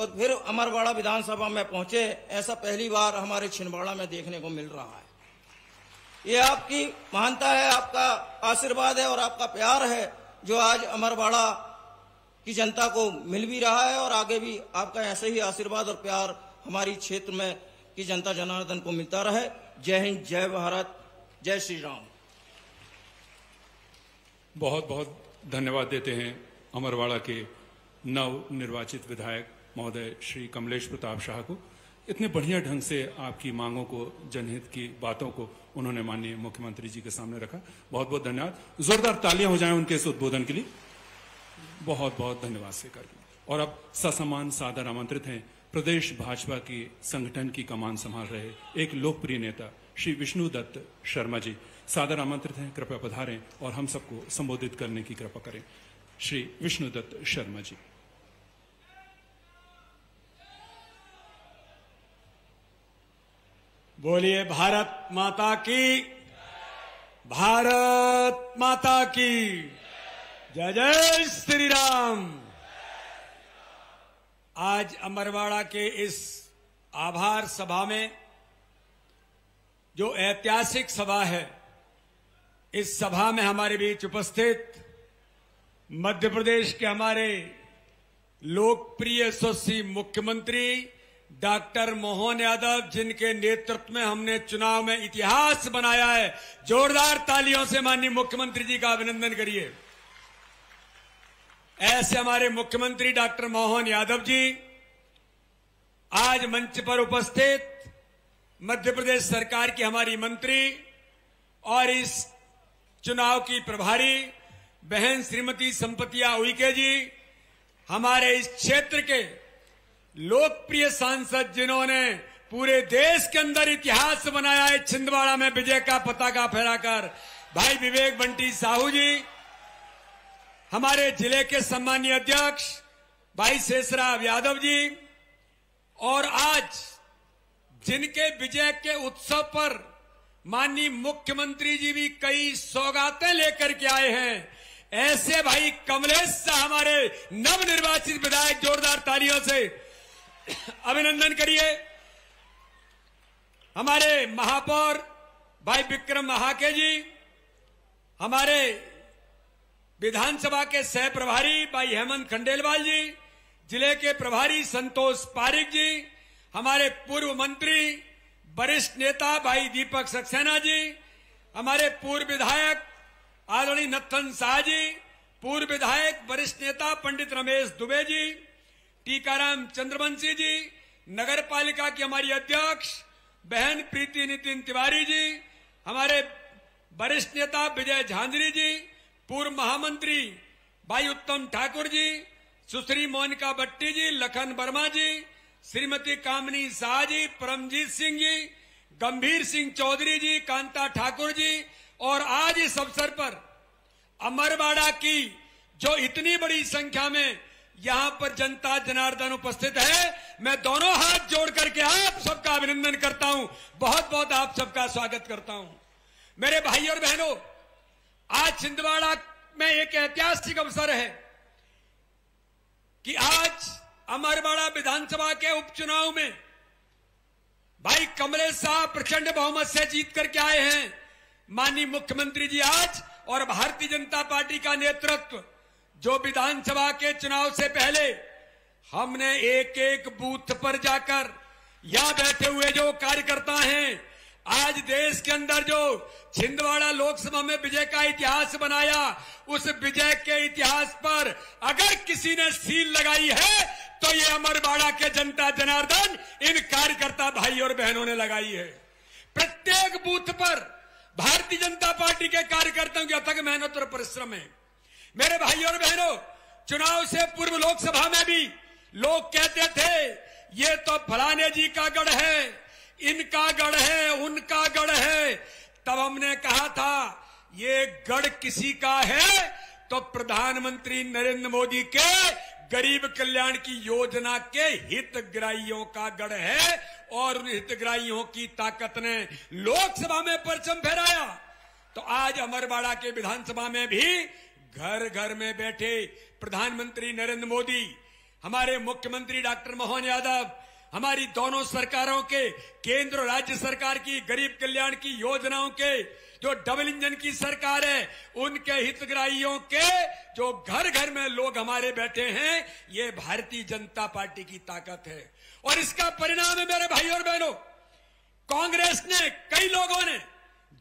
और फिर अमरवाड़ा विधानसभा में पहुंचे। ऐसा पहली बार हमारे छिंदवाड़ा में देखने को मिल रहा है। ये आपकी महानता है, आपका आशीर्वाद है और आपका प्यार है जो आज अमरवाड़ा की जनता को मिल भी रहा है और आगे भी आपका ऐसे ही आशीर्वाद और प्यार हमारी क्षेत्र में की जनता जनार्दन को मिलता रहे। जय हिंद, जय भारत, जय श्री राम। बहुत बहुत धन्यवाद देते हैं अमरवाड़ा के नव निर्वाचित विधायक महोदय श्री कमलेश प्रताप शाह को। इतने बढ़िया ढंग से आपकी मांगों को, जनहित की बातों को उन्होंने माननीय मुख्यमंत्री जी के सामने रखा। बहुत बहुत धन्यवाद। जोरदार तालियां हो जाएं उनके इस उद्बोधन के लिए। बहुत बहुत धन्यवाद स्वीकार करें। और अब ससम्मान सादर आमंत्रित हैं प्रदेश भाजपा की संगठन की कमान संभाल रहे एक लोकप्रिय नेता श्री विष्णुदत्त शर्मा जी। सादर आमंत्रित हैं, कृपया पधारें और हम सबको संबोधित करने की कृपा करें। श्री विष्णुदत्त शर्मा जी। बोलिए भारत माता की, भारत माता की जय। जय श्री राम। आज अमरवाड़ा के इस आभार सभा में जो ऐतिहासिक सभा है, इस सभा में हमारे बीच उपस्थित मध्य प्रदेश के हमारे लोकप्रिय यशस्वी मुख्यमंत्री डॉक्टर मोहन यादव, जिनके नेतृत्व में हमने चुनाव में इतिहास बनाया है। जोरदार तालियों से माननीय मुख्यमंत्री जी का अभिनंदन करिए। ऐसे हमारे मुख्यमंत्री डॉक्टर मोहन यादव जी आज मंच पर उपस्थित मध्य प्रदेश सरकार की हमारी मंत्री और इस चुनाव की प्रभारी बहन श्रीमती संपतिया उइके जी, हमारे इस क्षेत्र के लोकप्रिय सांसद जिन्होंने पूरे देश के अंदर इतिहास बनाया है छिंदवाड़ा में विजय का पताका फहराकर, भाई विवेक बंटी साहू जी, हमारे जिले के सम्मानीय अध्यक्ष भाई शेषराव यादव जी, और आज जिनके विजय के उत्सव पर माननीय मुख्यमंत्री जी भी कई सौगातें लेकर के आए हैं, ऐसे भाई कमलेश शाह हमारे नवनिर्वाचित विधायक, जोरदार तालियों से अभिनंदन करिए। हमारे महापौर भाई विक्रम महाके जी, हमारे विधानसभा के सह प्रभारी भाई हेमंत खंडेलवाल जी, जिले के प्रभारी संतोष पारिक जी, हमारे पूर्व मंत्री वरिष्ठ नेता भाई दीपक सक्सेना जी, हमारे पूर्व विधायक आदरणीय नत्थन शाह जी, पूर्व विधायक वरिष्ठ नेता पंडित रमेश दुबे जी, टीकराम चंद्रवंशी जी, नगर पालिका की हमारी अध्यक्ष बहन प्रीति नितिन तिवारी जी, हमारे वरिष्ठ नेता विजय झांझरी जी, पूर्व महामंत्री भाई उत्तम ठाकुर जी, सुश्री मोनिका भट्टी जी, लखन वर्मा जी, श्रीमती कामनी शाह जी, परमजीत सिंह जी, गंभीर सिंह चौधरी जी, कांता ठाकुर जी, और आज इस अवसर पर अमरवाड़ा की जो इतनी बड़ी संख्या में यहां पर जनता जनार्दन उपस्थित है, मैं दोनों हाथ जोड़ करके आप सबका अभिनंदन करता हूं। बहुत बहुत आप सबका स्वागत करता हूं। मेरे भाई और बहनों, आज छिंदवाड़ा में एक ऐतिहासिक अवसर है कि आज अमरवाड़ा विधानसभा के उपचुनाव में भाई कमलेश शाह प्रचंड बहुमत से जीत करके आए हैं। माननीय मुख्यमंत्री जी आज और भारतीय जनता पार्टी का नेतृत्व, जो विधानसभा के चुनाव से पहले हमने एक एक बूथ पर जाकर यहां बैठे हुए जो कार्यकर्ता हैं, आज देश के अंदर जो छिंदवाड़ा लोकसभा में विजय का इतिहास बनाया, उस विजय के इतिहास पर अगर किसी ने सील लगाई है तो ये अमरवाड़ा के जनता जनार्दन, इन कार्यकर्ता भाई और बहनों ने लगाई है। प्रत्येक बूथ पर भारतीय जनता पार्टी के कार्यकर्ताओं की अथक मेहनत और परिश्रम है। मेरे भाई और बहनों, चुनाव से पूर्व लोकसभा में भी लोग कहते थे ये तो फलाने जी का गढ़ है, इनका गढ़ है, उनका गढ़ है। तब हमने कहा था ये गढ़ किसी का है तो प्रधानमंत्री नरेंद्र मोदी के गरीब कल्याण की योजना के हितग्राहियों का गढ़ है, और उन हितग्राहियों की ताकत ने लोकसभा में परचम फहराया। तो आज अमरवाड़ा के विधानसभा में भी घर घर में बैठे प्रधानमंत्री नरेंद्र मोदी, हमारे मुख्यमंत्री डॉक्टर मोहन यादव, हमारी दोनों सरकारों के केंद्र और राज्य सरकार की गरीब कल्याण की योजनाओं के जो डबल इंजन की सरकार है उनके हितग्राहियों के जो घर घर में लोग हमारे बैठे हैं, ये भारतीय जनता पार्टी की ताकत है। और इसका परिणाम है मेरे भाई और बहनों, कांग्रेस ने, कई लोगों ने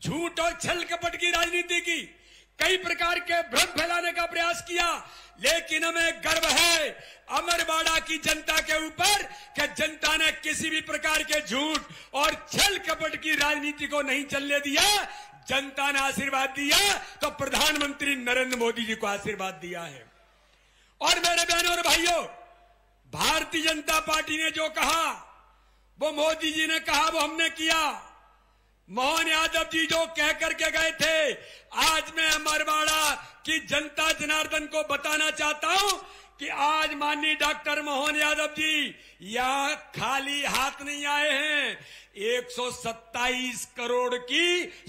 झूठ और छल कपट की राजनीति की, कई प्रकार के भ्रम फैलाने का प्रयास किया, लेकिन हमें गर्व है अमरवाड़ा की जनता के ऊपर कि जनता ने किसी भी प्रकार के झूठ और छल कपट की राजनीति को नहीं चलने दिया। जनता ने आशीर्वाद दिया तो प्रधानमंत्री नरेंद्र मोदी जी को आशीर्वाद दिया है। और मेरे बहनों और भाइयों, भारतीय जनता पार्टी ने जो कहा वो मोदी जी ने कहा, वो हमने किया। मोहन यादव जी जो कह करके गए थे, आज मैं अमरवाड़ा की जनता जनार्दन को बताना चाहता हूं कि आज माननीय डॉक्टर मोहन यादव जी यहां खाली हाथ नहीं आए हैं। 127 करोड़ की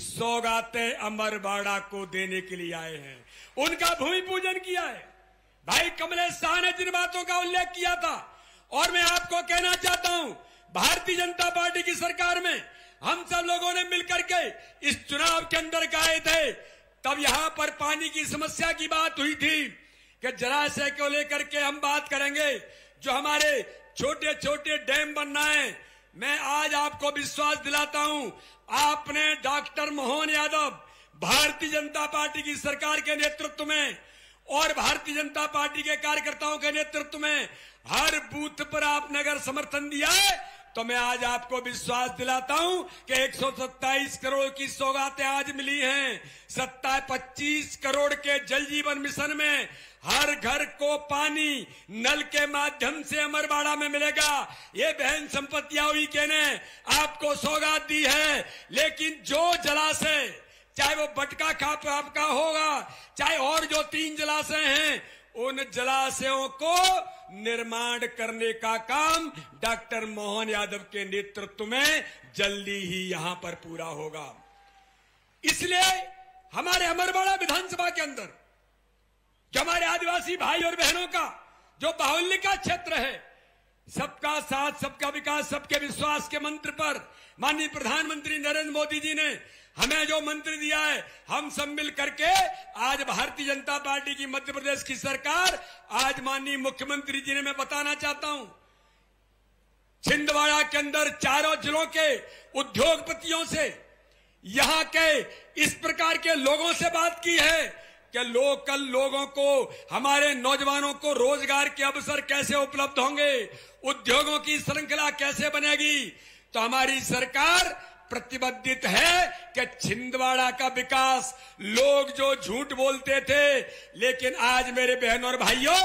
सौगातें अमरवाड़ा को देने के लिए आए हैं, उनका भूमि पूजन किया है। भाई कमलेश शाह ने जिन बातों का उल्लेख किया था, और मैं आपको कहना चाहता हूं भारतीय जनता पार्टी की सरकार में हम सब लोगों ने मिलकर के इस चुनाव के अंदर गए थे, तब यहां पर पानी की समस्या की बात हुई थी कि जलाशय को लेकर के हम बात करेंगे, जो हमारे छोटे छोटे डैम बनना है। मैं आज आपको विश्वास दिलाता हूं, आपने डॉक्टर मोहन यादव भारतीय जनता पार्टी की सरकार के नेतृत्व में और भारतीय जनता पार्टी के कार्यकर्ताओं के नेतृत्व में हर बूथ पर आपने अगर समर्थन दिया है, तो मैं आज आपको विश्वास दिलाता हूं कि 127 करोड़ की सौगातें आज मिली हैं। 25 करोड़ के जल जीवन मिशन में हर घर को पानी नल के माध्यम से अमरवाड़ा में मिलेगा। ये बहन संपतिया उइके ने आपको सौगात दी है, लेकिन जो जलाशय, चाहे वो बटका खाप आपका होगा, चाहे और जो 3 जलाशय हैं, उन जलाशयों को निर्माण करने का काम डॉक्टर मोहन यादव के नेतृत्व में जल्दी ही यहां पर पूरा होगा। इसलिए हमारे अमरवाड़ा विधानसभा के अंदर जो हमारे आदिवासी भाई और बहनों का जो बाहुल्य का क्षेत्र है, सबका साथ सबका विकास सबके विश्वास के मंत्र पर माननीय प्रधानमंत्री नरेंद्र मोदी जी ने हमें जो मंत्र दिया है, हम सब मिल करके आज भारतीय जनता पार्टी की मध्य प्रदेश की सरकार, आज माननीय मुख्यमंत्री जी ने, मैं बताना चाहता हूं, छिंदवाड़ा के अंदर चारों जिलों के उद्योगपतियों से, यहां के इस प्रकार के लोगों से बात की है कि लोकल लोगों को, हमारे नौजवानों को रोजगार के अवसर कैसे उपलब्ध होंगे, उद्योगों की श्रृंखला कैसे बनेगी। तो हमारी सरकार प्रतिबद्धित है कि छिंदवाड़ा का विकास, लोग जो झूठ बोलते थे, लेकिन आज मेरे बहनों और भाइयों,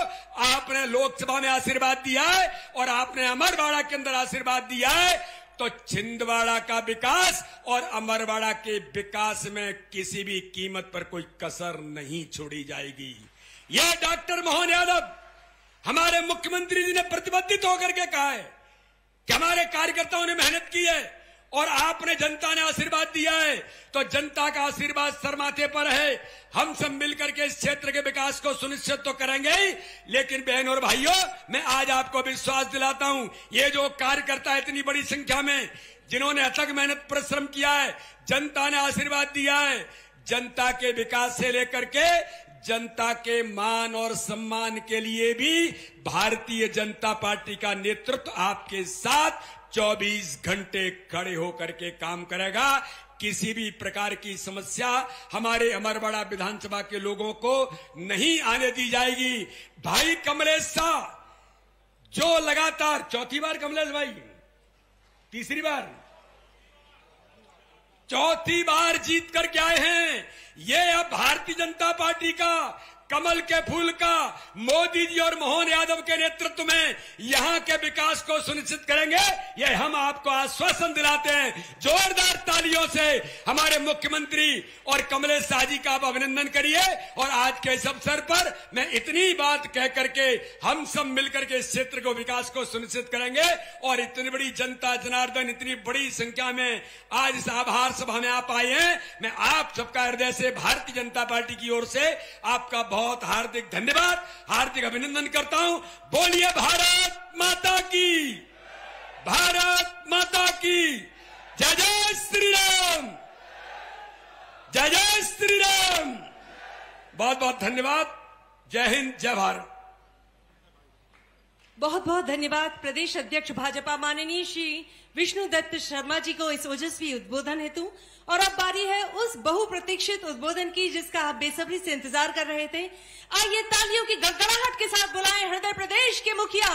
आपने लोकसभा में आशीर्वाद दिया है और आपने अमरवाड़ा के अंदर आशीर्वाद दिया है, तो छिंदवाड़ा का विकास और अमरवाड़ा के विकास में किसी भी कीमत पर कोई कसर नहीं छोड़ी जाएगी। यह डॉक्टर मोहन यादव हमारे मुख्यमंत्री जी ने प्रतिबद्धित होकर के कहा है कि हमारे कार्यकर्ताओं ने मेहनत की है और आपने, जनता ने आशीर्वाद दिया है, तो जनता का आशीर्वाद सर माथे पर है। हम सब मिलकर के इस क्षेत्र के विकास को सुनिश्चित तो करेंगे ही, लेकिन बहनों और भाइयों, मैं आज आपको विश्वास दिलाता हूं, ये जो कार्यकर्ता इतनी बड़ी संख्या में जिन्होंने अथक मेहनत परिश्रम किया है, जनता ने आशीर्वाद दिया है, जनता के विकास से लेकर के जनता के मान और सम्मान के लिए भी भारतीय जनता पार्टी का नेतृत्व आपके साथ 24 घंटे खड़े होकर के काम करेगा। किसी भी प्रकार की समस्या हमारे अमरवाड़ा विधानसभा के लोगों को नहीं आने दी जाएगी। भाई कमलेश शाह जो लगातार चौथी बार, कमलेश भाई तीसरी बार, चौथी बार जीत करके आए हैं, ये अब भारतीय जनता पार्टी का कमल के फूल का मोदी जी और मोहन यादव के नेतृत्व में यहाँ के विकास को सुनिश्चित करेंगे, ये हम आपको आश्वासन दिलाते हैं। जोरदार तालियों से हमारे मुख्यमंत्री और कमलेश शाह जी का आप अभिनंदन करिए। और आज के इस अवसर पर मैं इतनी बात कह करके हम सब मिलकर के इस क्षेत्र को विकास को सुनिश्चित करेंगे। और इतनी बड़ी जनता जनार्दन, इतनी बड़ी संख्या में आज इस आभार सभा में आप आए हैं, मैं आप सबका हृदय से भारतीय जनता पार्टी की ओर से आपका बहुत हार्दिक धन्यवाद, हार्दिक अभिनंदन करता हूं। बोलिए भारत माता की, भारत माता की जय। जय श्री राम, जय जय श्री राम। बहुत बहुत धन्यवाद। जय हिंद, जय भारत। बहुत बहुत धन्यवाद प्रदेश अध्यक्ष भाजपा माननीय श्री विष्णुदत्त शर्मा जी को इस ओजस्वी उद्बोधन हेतु। और अब बारी है उस बहुप्रतीक्षित उद्बोधन की जिसका आप बेसब्री से इंतजार कर रहे थे। आइए तालियों की गड़गड़ाहट के साथ बुलाएं हृदय प्रदेश के मुखिया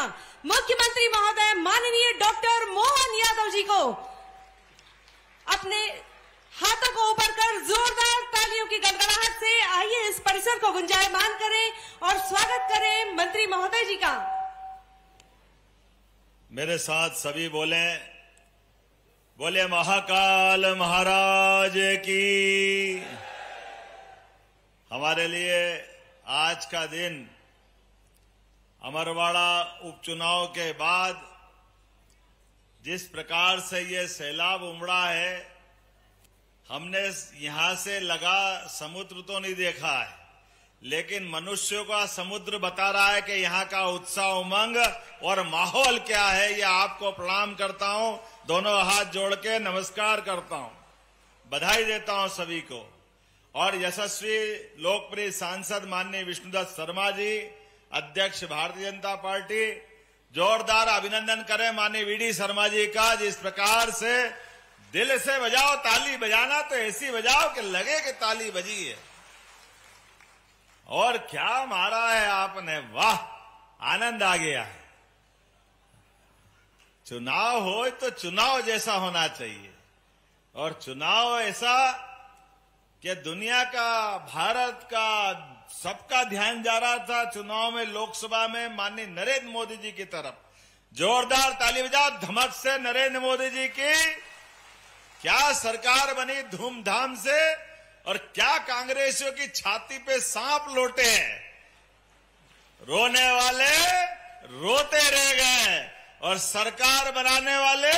मुख्यमंत्री महोदय माननीय डॉक्टर मोहन यादव जी को। अपने हाथों को ऊपर कर जोरदार तालियों की गड़गड़ाहट से आइए इस परिसर को गुंजायमान करें और स्वागत करें मंत्री महोदय जी का। मेरे साथ सभी बोले महाकाल महाराज की। हमारे लिए आज का दिन अमरवाड़ा उपचुनाव के बाद जिस प्रकार से ये सैलाब उमड़ा है, हमने यहां से लगा समुद्र तो नहीं देखा है, लेकिन मनुष्यों का समुद्र बता रहा है कि यहां का उत्साह, उमंग और माहौल क्या है। ये आपको प्रणाम करता हूं, दोनों हाथ जोड़ के नमस्कार करता हूं, बधाई देता हूं सभी को। और यशस्वी लोकप्रिय सांसद माननीय विष्णुदत्त शर्मा जी, अध्यक्ष भारतीय जनता पार्टी, जोरदार अभिनंदन करें माननीय वीडी शर्मा जी का। जिस प्रकार से दिल से बजाओ ताली, बजाना तो ऐसी बजाओ कि लगे कि ताली बजी है। और क्या मारा है आपने, वाह, आनंद आ गया है। चुनाव हो तो चुनाव जैसा होना चाहिए, और चुनाव ऐसा कि दुनिया का, भारत का, सबका ध्यान जा रहा था चुनाव में। लोकसभा में माननीय नरेंद्र मोदी जी की तरफ जोरदार ताली बजाओ, धमक से नरेंद्र मोदी जी की। क्या सरकार बनी धूमधाम से, और क्या कांग्रेसियों की छाती पे सांप लौटे हैं। रोने वाले रोते रह गए और सरकार बनाने वाले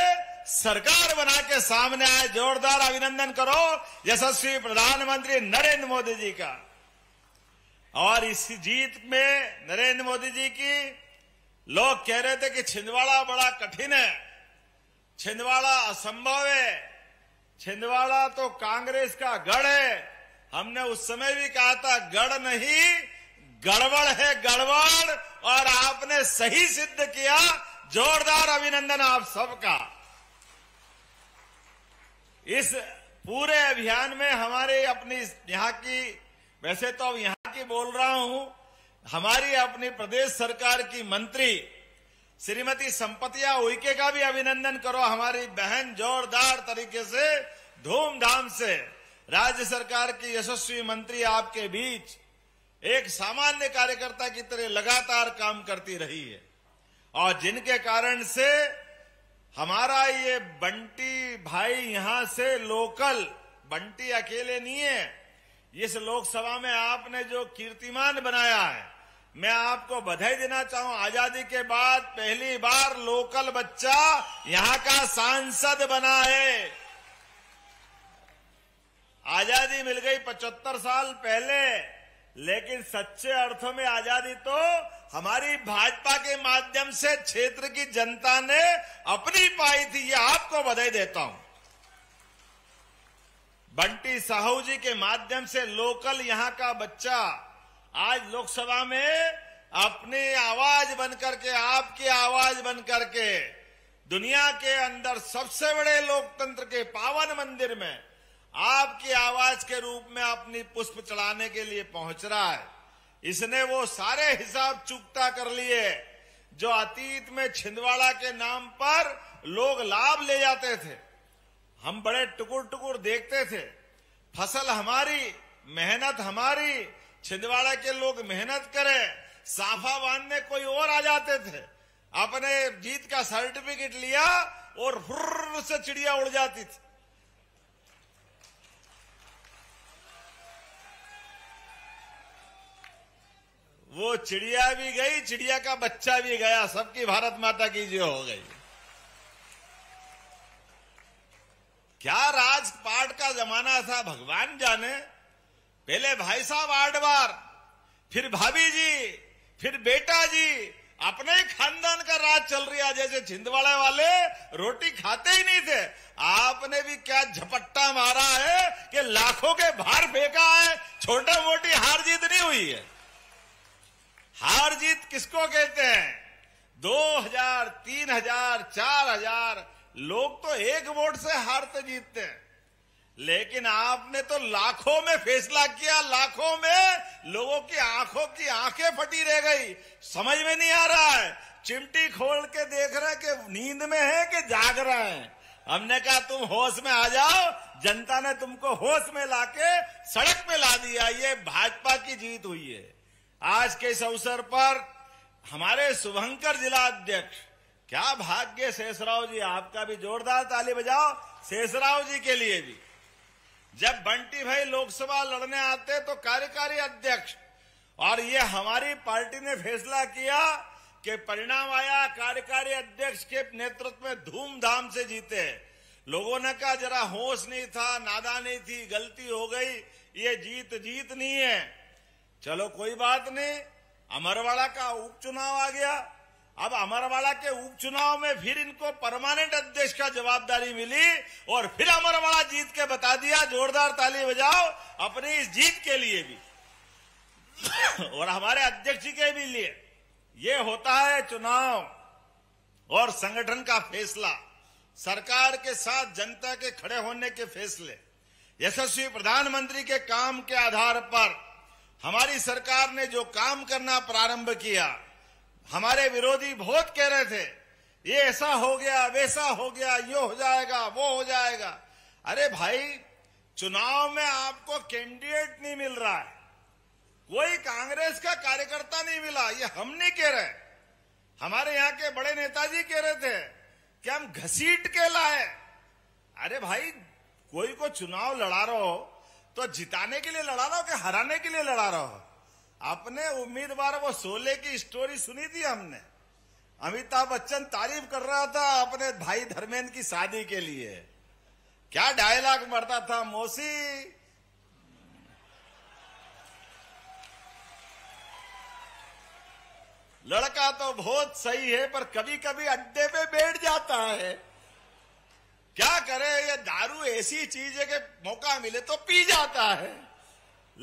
सरकार बना के सामने आए। जोरदार अभिनंदन करो यशस्वी प्रधानमंत्री नरेंद्र मोदी जी का। और इस जीत में नरेंद्र मोदी जी की, लोग कह रहे थे कि छिंदवाड़ा बड़ा कठिन है, छिंदवाड़ा असंभव है, छिंदवाड़ा तो कांग्रेस का गढ़ है। हमने उस समय भी कहा था गढ़ नहीं गड़बड़ है, गड़बड़, और आपने सही सिद्ध किया। जोरदार अभिनंदन आप सबका। इस पूरे अभियान में हमारे अपनी यहाँ की, वैसे तो अब यहाँ की बोल रहा हूं, हमारी अपनी प्रदेश सरकार की मंत्री श्रीमती संपतिया उइके का भी अभिनंदन करो। हमारी बहन जोरदार तरीके से, धूमधाम से, राज्य सरकार की यशस्वी मंत्री आपके बीच एक सामान्य कार्यकर्ता की तरह लगातार काम करती रही है, और जिनके कारण से हमारा ये बंटी भाई यहां से लोकल, बंटी अकेले नहीं है, इस लोकसभा में आपने जो कीर्तिमान बनाया है, मैं आपको बधाई देना चाहूं। आजादी के बाद पहली बार लोकल बच्चा यहां का सांसद बना है। आजादी मिल गई 75 साल पहले, लेकिन सच्चे अर्थों में आजादी तो हमारी भाजपा के माध्यम से क्षेत्र की जनता ने अपनी पाई थी। ये आपको बधाई देता हूं। बंटी साहू जी के माध्यम से लोकल यहां का बच्चा आज लोकसभा में अपनी आवाज बनकर के, आपकी आवाज बनकर के, दुनिया के अंदर सबसे बड़े लोकतंत्र के पावन मंदिर में आपकी आवाज के रूप में अपनी पुष्प चढ़ाने के लिए पहुंच रहा है। इसने वो सारे हिसाब चुकता कर लिए जो अतीत में छिंदवाड़ा के नाम पर लोग लाभ ले जाते थे। हम बड़े टुकुर टुकुर देखते थे। फसल हमारी, मेहनत हमारी, छिंदवाड़ा के लोग मेहनत करें, साफा बांधने कोई और आ जाते थे, अपने जीत का सर्टिफिकेट लिया और हुर्र से चिड़िया उड़ जाती थी। वो चिड़िया भी गई, चिड़िया का बच्चा भी गया, सबकी भारत माता की जय हो गई। क्या राजपाट का जमाना था भगवान जाने। पहले भाई साहब 8 बार, फिर भाभी जी, फिर बेटा जी, अपने खानदान का राज चल रही है। जैसे छिंदवाड़ा वाले रोटी खाते ही नहीं थे, आपने भी क्या झपट्टा मारा है कि लाखों के भार फेंका है। छोटा मोटी हार जीत नहीं हुई है। हार जीत किसको कहते हैं? 2000, 3000, 4000 लोग तो एक वोट से हारते जीतते हैं, लेकिन आपने तो लाखों में फैसला किया, लाखों में लोगों की आंखों की आंखें फटी रह गई। समझ में नहीं आ रहा है, चिमटी खोल के देख रहे हैं कि नींद में है कि जाग रहे हैं। हमने कहा तुम होश में आ जाओ, जनता ने तुमको होश में लाके सड़क पे ला दिया। ये भाजपा की जीत हुई है। आज के इस अवसर पर हमारे शुभंकर जिला अध्यक्ष, क्या भाग्य शेषराव जी, आपका भी जोरदार ताली बजाओ शेषराव जी के लिए भी। जब बंटी भाई लोकसभा लड़ने आते तो कार्यकारी अध्यक्ष, और ये हमारी पार्टी ने फैसला किया कि परिणाम आया, कार्यकारी अध्यक्ष के नेतृत्व में धूमधाम से जीते। लोगों ने कहा जरा होश नहीं था, नादानी थी, गलती हो गई, ये जीत नहीं है। चलो कोई बात नहीं, अमरवाड़ा का उपचुनाव आ गया। अब अमरवाड़ा के उपचुनाव में फिर इनको परमानेंट अध्यक्ष का जवाबदारी मिली और फिर अमरवाड़ा जीत के बता दिया। जोरदार ताली बजाओ अपनी इस जीत के लिए भी और हमारे अध्यक्ष जी के भी लिए। ये होता है चुनाव और संगठन का फैसला, सरकार के साथ जनता के खड़े होने के फैसले। यशस्वी प्रधानमंत्री के काम के आधार पर हमारी सरकार ने जो काम करना प्रारंभ किया, हमारे विरोधी बहुत कह रहे थे ये ऐसा हो गया, वैसा हो गया, ये हो जाएगा, वो हो जाएगा। अरे भाई, चुनाव में आपको कैंडिडेट नहीं मिल रहा है, कोई कांग्रेस का कार्यकर्ता नहीं मिला, ये हम नहीं कह रहे। हमारे यहाँ के बड़े नेताजी कह रहे थे कि हम घसीट के लाए। अरे भाई, कोई को चुनाव लड़ा रहे हो तो जिताने के लिए लड़ा रहा हो कि हराने के लिए लड़ा रहा हो। अपने उम्मीदवार, वो शोले की स्टोरी सुनी थी हमने, अमिताभ बच्चन तारीफ कर रहा था अपने भाई धर्मेंद्र की शादी के लिए। क्या डायलॉग मरता था, मौसी लड़का तो बहुत सही है पर कभी कभी अड्डे पे बैठ जाता है, क्या करे, ये दारू ऐसी चीज है कि मौका मिले तो पी जाता है,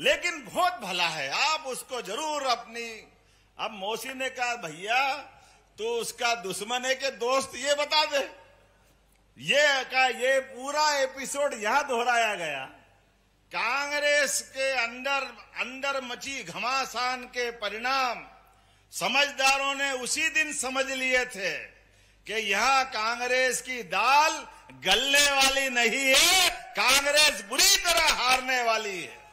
लेकिन बहुत भला है, आप उसको जरूर अपनी। अब मौसी ने कहा भैया तो उसका दुश्मन है कि दोस्त, ये बता दे। ये का ये पूरा एपिसोड यहां दोहराया गया। कांग्रेस के अंदर अंदर मची घमासान के परिणाम समझदारों ने उसी दिन समझ लिए थे कि यहां कांग्रेस की दाल गलने वाली नहीं है, कांग्रेस बुरी तरह हारने वाली है।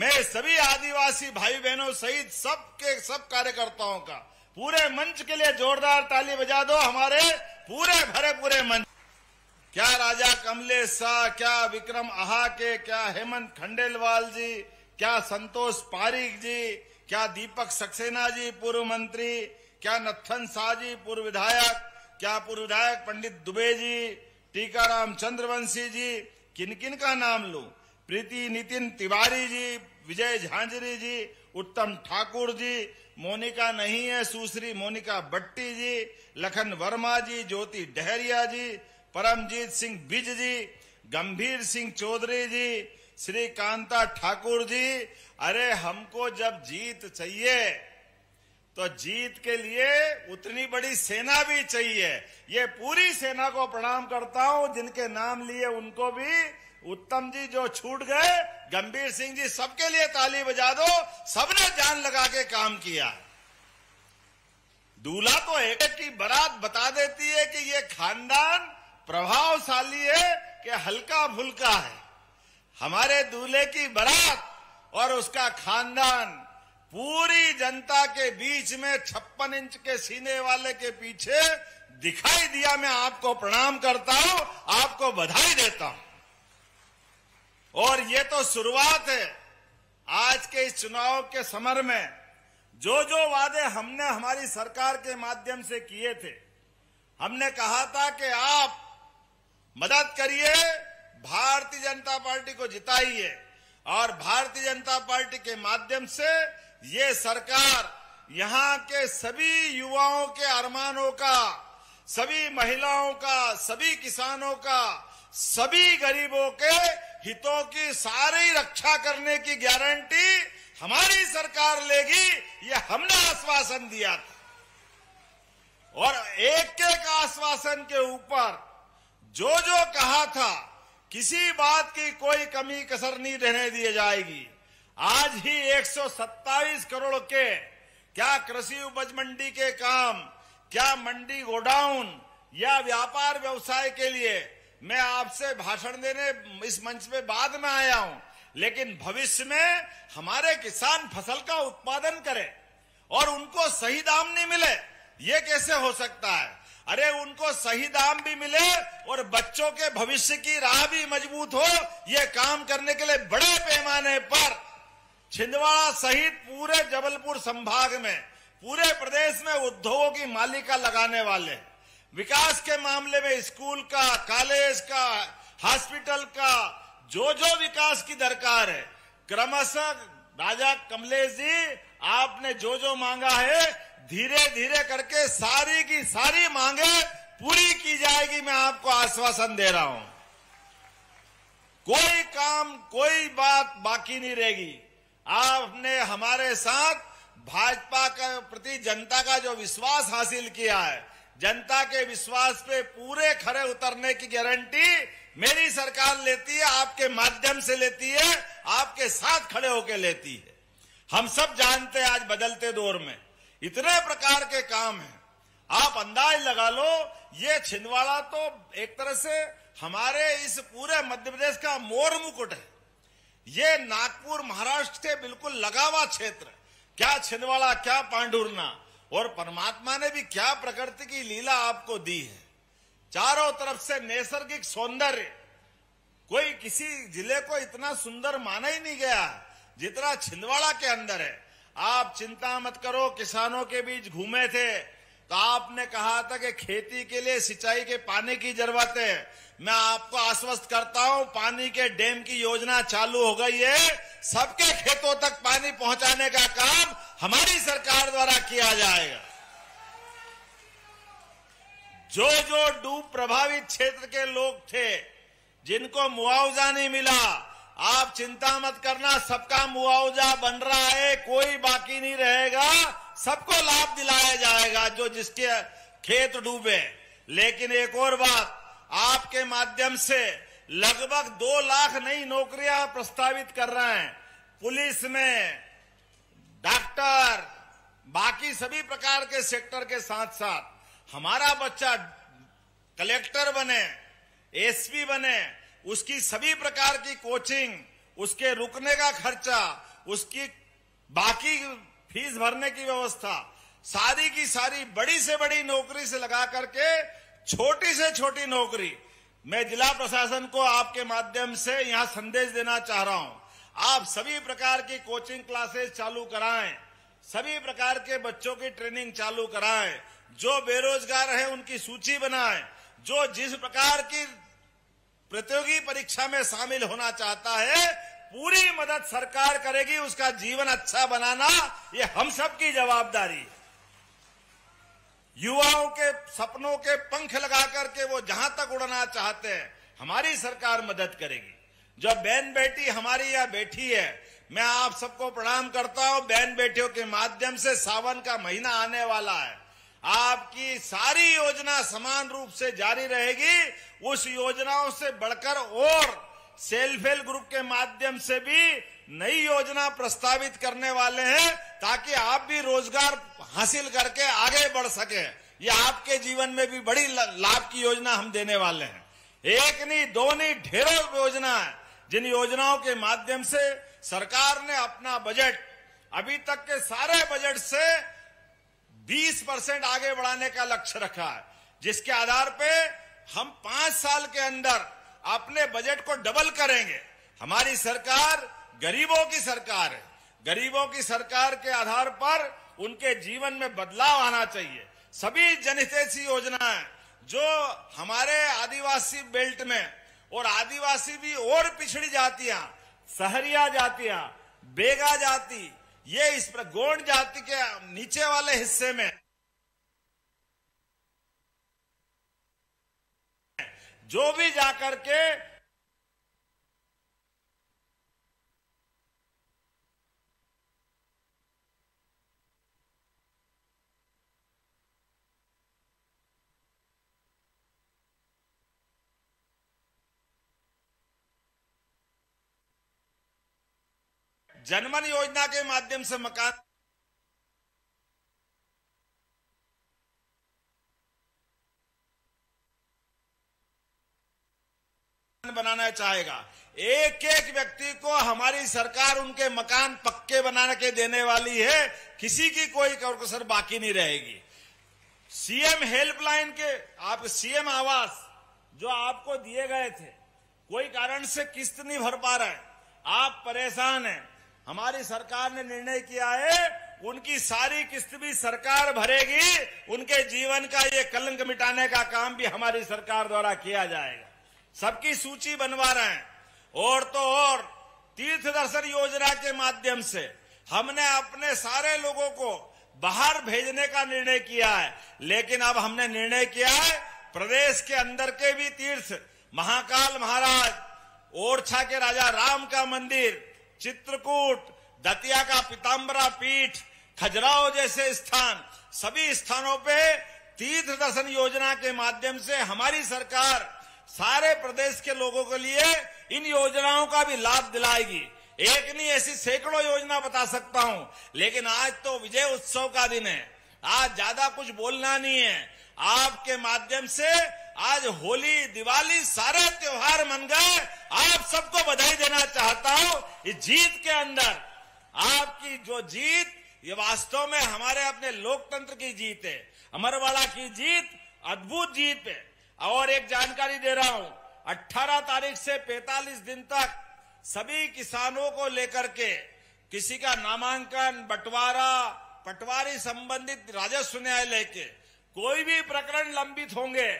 मैं सभी आदिवासी भाई बहनों सहित सबके सब कार्यकर्ताओं का पूरे मंच के लिए जोरदार ताली बजा दो। हमारे पूरे भरे पूरे मंच, क्या राजा कमलेश शाह, क्या विक्रम महाके, क्या हेमंत खंडेलवाल जी, क्या संतोष पारिक जी, क्या दीपक सक्सेना जी पूर्व मंत्री, क्या नत्थन शाह जी पूर्व विधायक, क्या पूर्व विधायक पंडित दुबे जी, टीकराम चंद्रवंशी जी, किन का नाम लूं, प्रीति नितिन तिवारी जी, विजय झांझरी जी, उत्तम ठाकुर जी, मोनिका नहीं है सुश्री मोनिका भट्टी जी, लखन वर्मा जी, ज्योति डहरिया जी, परमजीत सिंह बिज जी, गंभीर सिंह चौधरी जी, श्री कांता ठाकुर जी। अरे हमको जब जीत चाहिए तो जीत के लिए उतनी बड़ी सेना भी चाहिए। ये पूरी सेना को प्रणाम करता हूं, जिनके नाम लिए उनको भी, उत्तम जी जो छूट गए, गंभीर सिंह जी, सबके लिए ताली बजा दो। सबने जान लगा के काम किया। दूल्हा तो एक की बारात बता देती है कि ये खानदान प्रभावशाली है कि हल्का फुल्का है। हमारे दूल्हे की बारात और उसका खानदान पूरी जनता के बीच में 56 इंच के सीने वाले के पीछे दिखाई दिया। मैं आपको प्रणाम करता हूं, आपको बधाई देता हूं। और ये तो शुरुआत है। आज के इस चुनाव के समर में जो जो वादे हमने हमारी सरकार के माध्यम से किए थे, हमने कहा था कि आप मदद करिए, भारतीय जनता पार्टी को जिताइए और भारतीय जनता पार्टी के माध्यम से ये सरकार यहाँ के सभी युवाओं के अरमानों का, सभी महिलाओं का, सभी किसानों का, सभी गरीबों के हितों की सारी रक्षा करने की गारंटी हमारी सरकार लेगी, ये हमने आश्वासन दिया था। और एक एक आश्वासन के ऊपर जो जो कहा था, किसी बात की कोई कमी कसर नहीं रहने दी जाएगी। आज ही 127 करोड़ के क्या कृषि उपज मंडी के काम, क्या मंडी गोडाउन या व्यापार व्यवसाय के लिए मैं आपसे भाषण देने इस मंच पे बाद में आया हूं, लेकिन भविष्य में हमारे किसान फसल का उत्पादन करें और उनको सही दाम नहीं मिले, ये कैसे हो सकता है? अरे उनको सही दाम भी मिले और बच्चों के भविष्य की राह भी मजबूत हो, ये काम करने के लिए बड़े पैमाने पर छिंदवाड़ा सहित पूरे जबलपुर संभाग में, पूरे प्रदेश में उद्योगों की मालिका लगाने वाले, विकास के मामले में स्कूल का, कॉलेज का, हॉस्पिटल का, जो जो विकास की दरकार है, क्रमशः राजा कमलेश जी आपने जो जो मांगा है, धीरे धीरे करके सारी की सारी मांगे पूरी की जाएगी, मैं आपको आश्वासन दे रहा हूं। कोई काम, कोई बात बाकी नहीं रहेगी। आपने हमारे साथ भाजपा के प्रति जनता का जो विश्वास हासिल किया है, जनता के विश्वास पे पूरे खरे उतरने की गारंटी मेरी सरकार लेती है, आपके माध्यम से लेती है, आपके साथ खड़े होकर लेती है। हम सब जानते हैं आज बदलते दौर में इतने प्रकार के काम हैं। आप अंदाज लगा लो, ये छिंदवाड़ा तो एक तरह से हमारे इस पूरे मध्य प्रदेश का मोर मुकुट है। ये नागपुर महाराष्ट्र के बिल्कुल लगावा क्षेत्र, क्या छिंदवाड़ा, क्या पांडुरना, और परमात्मा ने भी क्या प्रकृति की लीला आपको दी है। चारों तरफ से नैसर्गिक सौंदर्य, कोई किसी जिले को इतना सुंदर माना ही नहीं गया जितना छिंदवाड़ा के अंदर है। आप चिंता मत करो, किसानों के बीच घूमे थे तो आपने कहा था कि खेती के लिए सिंचाई के पानी की जरूरत है। मैं आपको आश्वस्त करता हूं, पानी के डैम की योजना चालू हो गई है। सबके खेतों तक पानी पहुंचाने का काम हमारी सरकार द्वारा किया जाएगा। जो जो डूब प्रभावित क्षेत्र के लोग थे, जिनको मुआवजा नहीं मिला, आप चिंता मत करना, सबका मुआवजा बन रहा है, कोई बाकी नहीं रहेगा, सबको लाभ दिलाया जाएगा जो जिसके खेत डूबे। लेकिन एक और बात, आपके माध्यम से लगभग 2 लाख नई नौकरियां प्रस्तावित कर रहे हैं, पुलिस में, डॉक्टर, बाकी सभी प्रकार के सेक्टर के साथ साथ। हमारा बच्चा कलेक्टर बने, एसपी बने, उसकी सभी प्रकार की कोचिंग, उसके रुकने का खर्चा, उसकी बाकी फीस भरने की व्यवस्था, सारी की सारी बड़ी से बड़ी नौकरी से लगा करके छोटी से छोटी नौकरी। मैं जिला प्रशासन को आपके माध्यम से यहां संदेश देना चाह रहा हूं, आप सभी प्रकार की कोचिंग क्लासेस चालू कराएं, सभी प्रकार के बच्चों की ट्रेनिंग चालू कराएं, जो बेरोजगार हैं उनकी सूची बनाएं, जो जिस प्रकार की प्रतियोगी परीक्षा में शामिल होना चाहता है पूरी मदद सरकार करेगी, उसका जीवन अच्छा बनाना ये हम सब की जवाबदारी है। युवाओं के सपनों के पंख लगा करके वो जहां तक उड़ना चाहते हैं हमारी सरकार मदद करेगी। जो बहन बेटी हमारी यहाँ बैठी है, मैं आप सबको प्रणाम करता हूँ। बहन बेटियों के माध्यम से सावन का महीना आने वाला है, आपकी सारी योजना समान रूप से जारी रहेगी। उस योजनाओं से बढ़कर और सेल्फ हेल्प ग्रुप के माध्यम से भी नई योजना प्रस्तावित करने वाले हैं, ताकि आप भी रोजगार हासिल करके आगे बढ़ सके। ये आपके जीवन में भी बड़ी लाभ की योजना हम देने वाले हैं। एक नहीं, दो नहीं, ढेरों योजना है, जिन योजनाओं के माध्यम से सरकार ने अपना बजट अभी तक के सारे बजट से 20% आगे बढ़ाने का लक्ष्य रखा है, जिसके आधार पे हम 5 साल के अंदर अपने बजट को डबल करेंगे। हमारी सरकार गरीबों की सरकार है। गरीबों की सरकार के आधार पर उनके जीवन में बदलाव आना चाहिए। सभी जनहितैषी योजनाएं जो हमारे आदिवासी बेल्ट में और आदिवासी भी और पिछड़ी जातियां, सहरिया जातियां, बेगा जाति, ये इस पर गोंड जाति के नीचे वाले हिस्से में जो भी जाकर के जनमन योजना के माध्यम से मकान बनाना चाहेगा, एक एक व्यक्ति को हमारी सरकार उनके मकान पक्के बना के देने वाली है। किसी की कोई कसर बाकी नहीं रहेगी। सीएम हेल्पलाइन के आप सीएम आवास जो आपको दिए गए थे, कोई कारण से किस्त नहीं भर पा रहे, आप परेशान हैं, हमारी सरकार ने निर्णय किया है उनकी सारी किस्त भी सरकार भरेगी। उनके जीवन का ये कलंक मिटाने का काम भी हमारी सरकार द्वारा किया जाएगा। सबकी सूची बनवा रहे हैं। और तो और तीर्थ दर्शन योजना के माध्यम से हमने अपने सारे लोगों को बाहर भेजने का निर्णय किया है, लेकिन अब हमने निर्णय किया है प्रदेश के अंदर के भी तीर्थ, महाकाल महाराज, ओरछा के राजा राम का मंदिर, चित्रकूट, दतिया का पीताम्बरा पीठ, खजुराहो जैसे स्थान, सभी स्थानों पे तीर्थ दर्शन योजना के माध्यम से हमारी सरकार सारे प्रदेश के लोगों के लिए इन योजनाओं का भी लाभ दिलाएगी। एक नहीं, ऐसी सैकड़ों योजना बता सकता हूं, लेकिन आज तो विजय उत्सव का दिन है। आज ज्यादा कुछ बोलना नहीं है। आपके माध्यम से आज होली, दिवाली, सारे त्योहार मन गए। आप सबको बधाई देना चाहता हूं इस जीत के अंदर। आपकी जो जीत, ये वास्तव में हमारे अपने लोकतंत्र की जीत है। अमरवाड़ा की जीत अद्भुत जीत है। और एक जानकारी दे रहा हूं, 18 तारीख से 45 दिन तक सभी किसानों को लेकर के किसी का नामांकन, बंटवारा, पटवारी संबंधित राजस्व न्यायालय के कोई भी प्रकरण लंबित होंगे,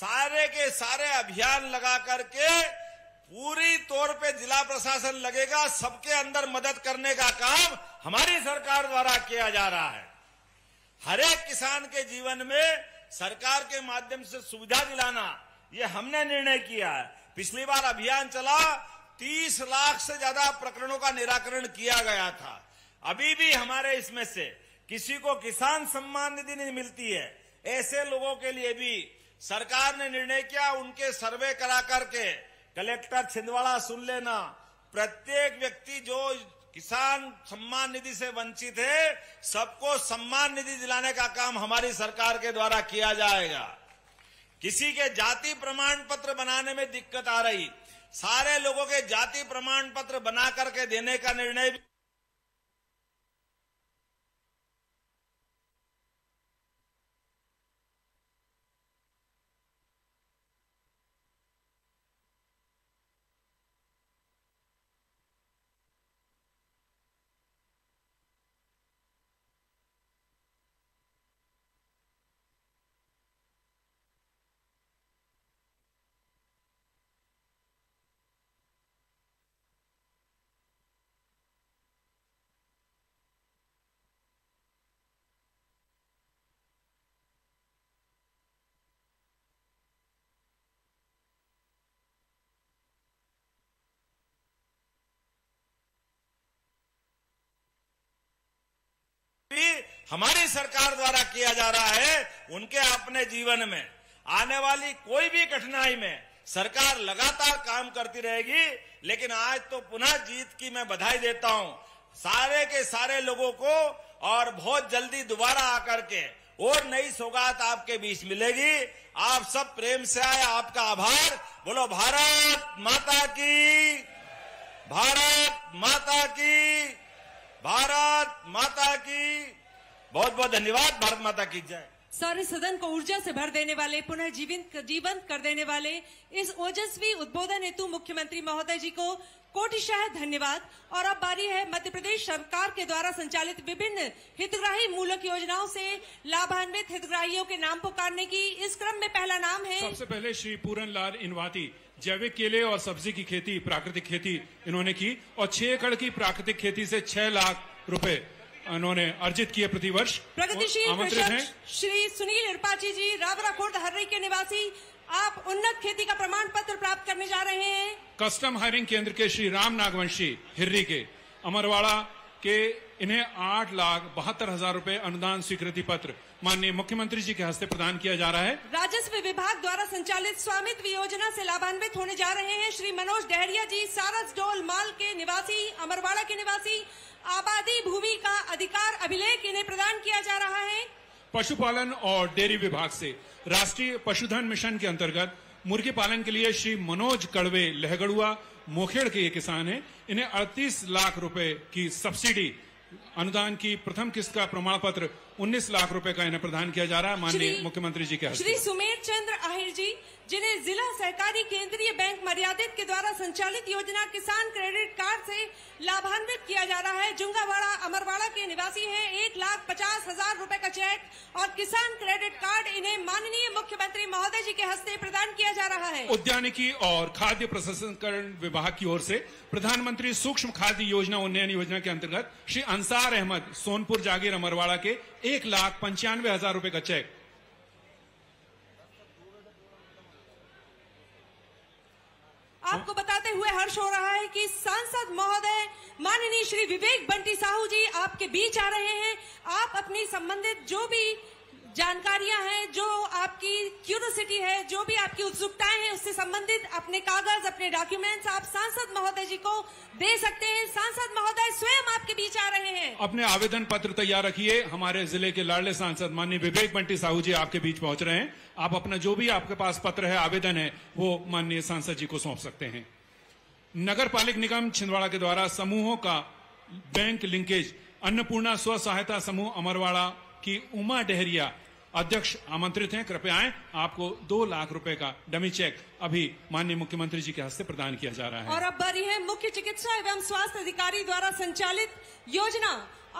सारे के सारे अभियान लगा करके पूरी तौर पे जिला प्रशासन लगेगा, सबके अंदर मदद करने का काम हमारी सरकार द्वारा किया जा रहा है। हर एक किसान के जीवन में सरकार के माध्यम से सुविधा दिलाना, ये हमने निर्णय किया है। पिछली बार अभियान चला, 30 लाख से ज्यादा प्रकरणों का निराकरण किया गया था। अभी भी हमारे इसमें से किसी को किसान सम्मान निधि नहीं मिलती है, ऐसे लोगों के लिए भी सरकार ने निर्णय किया। उनके सर्वे करा करके कलेक्टर छिंदवाड़ा सुन लेना, प्रत्येक व्यक्ति जो किसान सम्मान निधि से वंचित है, सबको सम्मान निधि दिलाने का काम हमारी सरकार के द्वारा किया जाएगा। किसी के जाति प्रमाण पत्र बनाने में दिक्कत आ रही, सारे लोगों के जाति प्रमाण पत्र बना करके देने का निर्णय हमारी सरकार द्वारा किया जा रहा है। उनके अपने जीवन में आने वाली कोई भी कठिनाई में सरकार लगातार काम करती रहेगी। लेकिन आज तो पुनः जीत की मैं बधाई देता हूं सारे के सारे लोगों को, और बहुत जल्दी दोबारा आकर के और नई सौगात आपके बीच मिलेगी। आप सब प्रेम से आए, आपका आभार। बोलो भारत माता की, भारत माता की, भारत माता की। बहुत बहुत धन्यवाद। भारत माता की जय। सारे सदन को ऊर्जा से भर देने वाले, पुनः जीवंत कर देने वाले इस ओजस्वी उद्बोधन हेतु मुख्यमंत्री महोदय जी को कोटिशः धन्यवाद। और अब बारी है मध्य प्रदेश सरकार के द्वारा संचालित विभिन्न हितग्राही मूलक योजनाओं से लाभान्वित हितग्राहियों के नाम पुकारने की। इस क्रम में पहला नाम है सबसे पहले श्री पूरन लाल इनवाती। जैविक केले और सब्जी की खेती, प्राकृतिक खेती इन्होंने की और 6 एकड़ की प्राकृतिक खेती से 6 लाख रूपए उन्होंने अर्जित किए प्रतिवर्ष। प्रगतिशील कृषक श्री सुनील इरपाची जी रावराखुर्द हर्री के निवासी, आप उन्नत खेती का प्रमाण पत्र प्राप्त करने जा रहे हैं। कस्टम हायरिंग केंद्र के श्री राम नागवंशी हिर्री के अमरवाड़ा के इन्हें 8,72,000 रूपए अनुदान स्वीकृति पत्र माननीय मुख्यमंत्री जी के हस्ते प्रदान किया जा रहा है। राजस्व विभाग द्वारा संचालित स्वामित्व योजना से लाभान्वित होने जा रहे हैं श्री मनोज डहरिया जी सारस डोल माल के निवासी, अमरवाड़ा के निवासी। आबादी भूमि का अधिकार अभिलेख इन्हें प्रदान किया जा रहा है। पशुपालन और डेयरी विभाग से राष्ट्रीय पशुधन मिशन के अंतर्गत मुर्गी पालन के लिए श्री मनोज कड़वे लहगड़ुआ मोखेड़ के ये किसान हैं, इन्हें 38 लाख रुपए की सब्सिडी अनुदान की प्रथम किस्त का प्रमाण पत्र 19 लाख रुपए का इन्हें प्रदान किया जा रहा है माननीय मुख्यमंत्री जी के हस्ते। श्री सुमेर चंद्र आहिर जी, जिन्हें जिला सहकारी केंद्रीय बैंक मर्यादित के द्वारा संचालित योजना किसान क्रेडिट कार्ड से लाभान्वित किया जा रहा है। जुंगावाड़ा अमरवाड़ा के निवासी हैं। 1,50,000 रूपए का चेक और किसान क्रेडिट कार्ड इन्हें माननीय मुख्यमंत्री महोदय जी के हस्ते प्रदान किया जा रहा है। उद्यानिकी और खाद्य प्रसंस्करण विभाग की ओर से प्रधानमंत्री सूक्ष्म खाद्य योजना उन्नयन योजना के अंतर्गत श्री अंसार अहमद सोनपुर जागीर अमरवाड़ा के 1,95,000 रूपए का चेक। आपको बताते हुए हर्ष हो रहा है कि सांसद महोदय माननीय श्री विवेक बंटी साहू जी आपके बीच आ रहे हैं। आप अपनी संबंधित जो भी जानकारियां हैं, जो आपकी क्यूरोसिटी है, जो भी आपकी उत्सुकताएं हैं, उससे संबंधित अपने कागज, अपने डॉक्यूमेंट्स आप सांसद महोदय जी को दे सकते हैं। सांसद महोदय स्वयं आपके बीच आ रहे हैं। अपने आवेदन पत्र तैयार रखिए। हमारे जिले के लाडले सांसद माननीय विवेक बंटी साहू जी आपके बीच पहुंच रहे हैं। आप अपना जो भी आपके पास पत्र है, आवेदन है, वो माननीय सांसद जी को सौंप सकते हैं। नगर पालिक निगम छिंदवाड़ा के द्वारा समूहों का बैंक लिंकेज अन्नपूर्णा स्व सहायता समूह अमरवाड़ा की उमा डहरिया अध्यक्ष आमंत्रित हैं। कृपया आएं। आपको 2 लाख रुपए का डमी चेक अभी माननीय मुख्यमंत्री जी के हस्ते प्रदान किया जा रहा है। और अब बारी है मुख्य चिकित्सा एवं स्वास्थ्य अधिकारी द्वारा संचालित योजना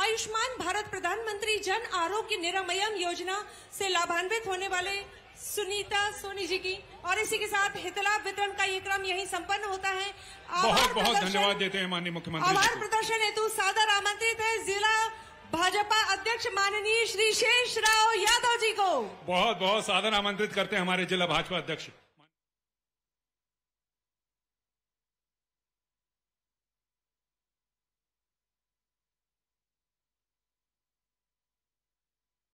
आयुष्मान भारत प्रधानमंत्री जन आरोग्य निरामयम योजना से लाभान्वित होने वाले सुनीता सोनी जी की। और इसी के साथ हितलाभ वितरण का ये क्रम यही संपन्न होता है। बहुत बहुत धन्यवाद देते हैं माननीय मुख्यमंत्री। आभार प्रदर्शन हेतु सादर आमंत्रित है जिला भाजपा अध्यक्ष माननीय श्री शेषराव यादव जी को। बहुत बहुत सादर आमंत्रित करते हैं हमारे जिला भाजपा अध्यक्ष।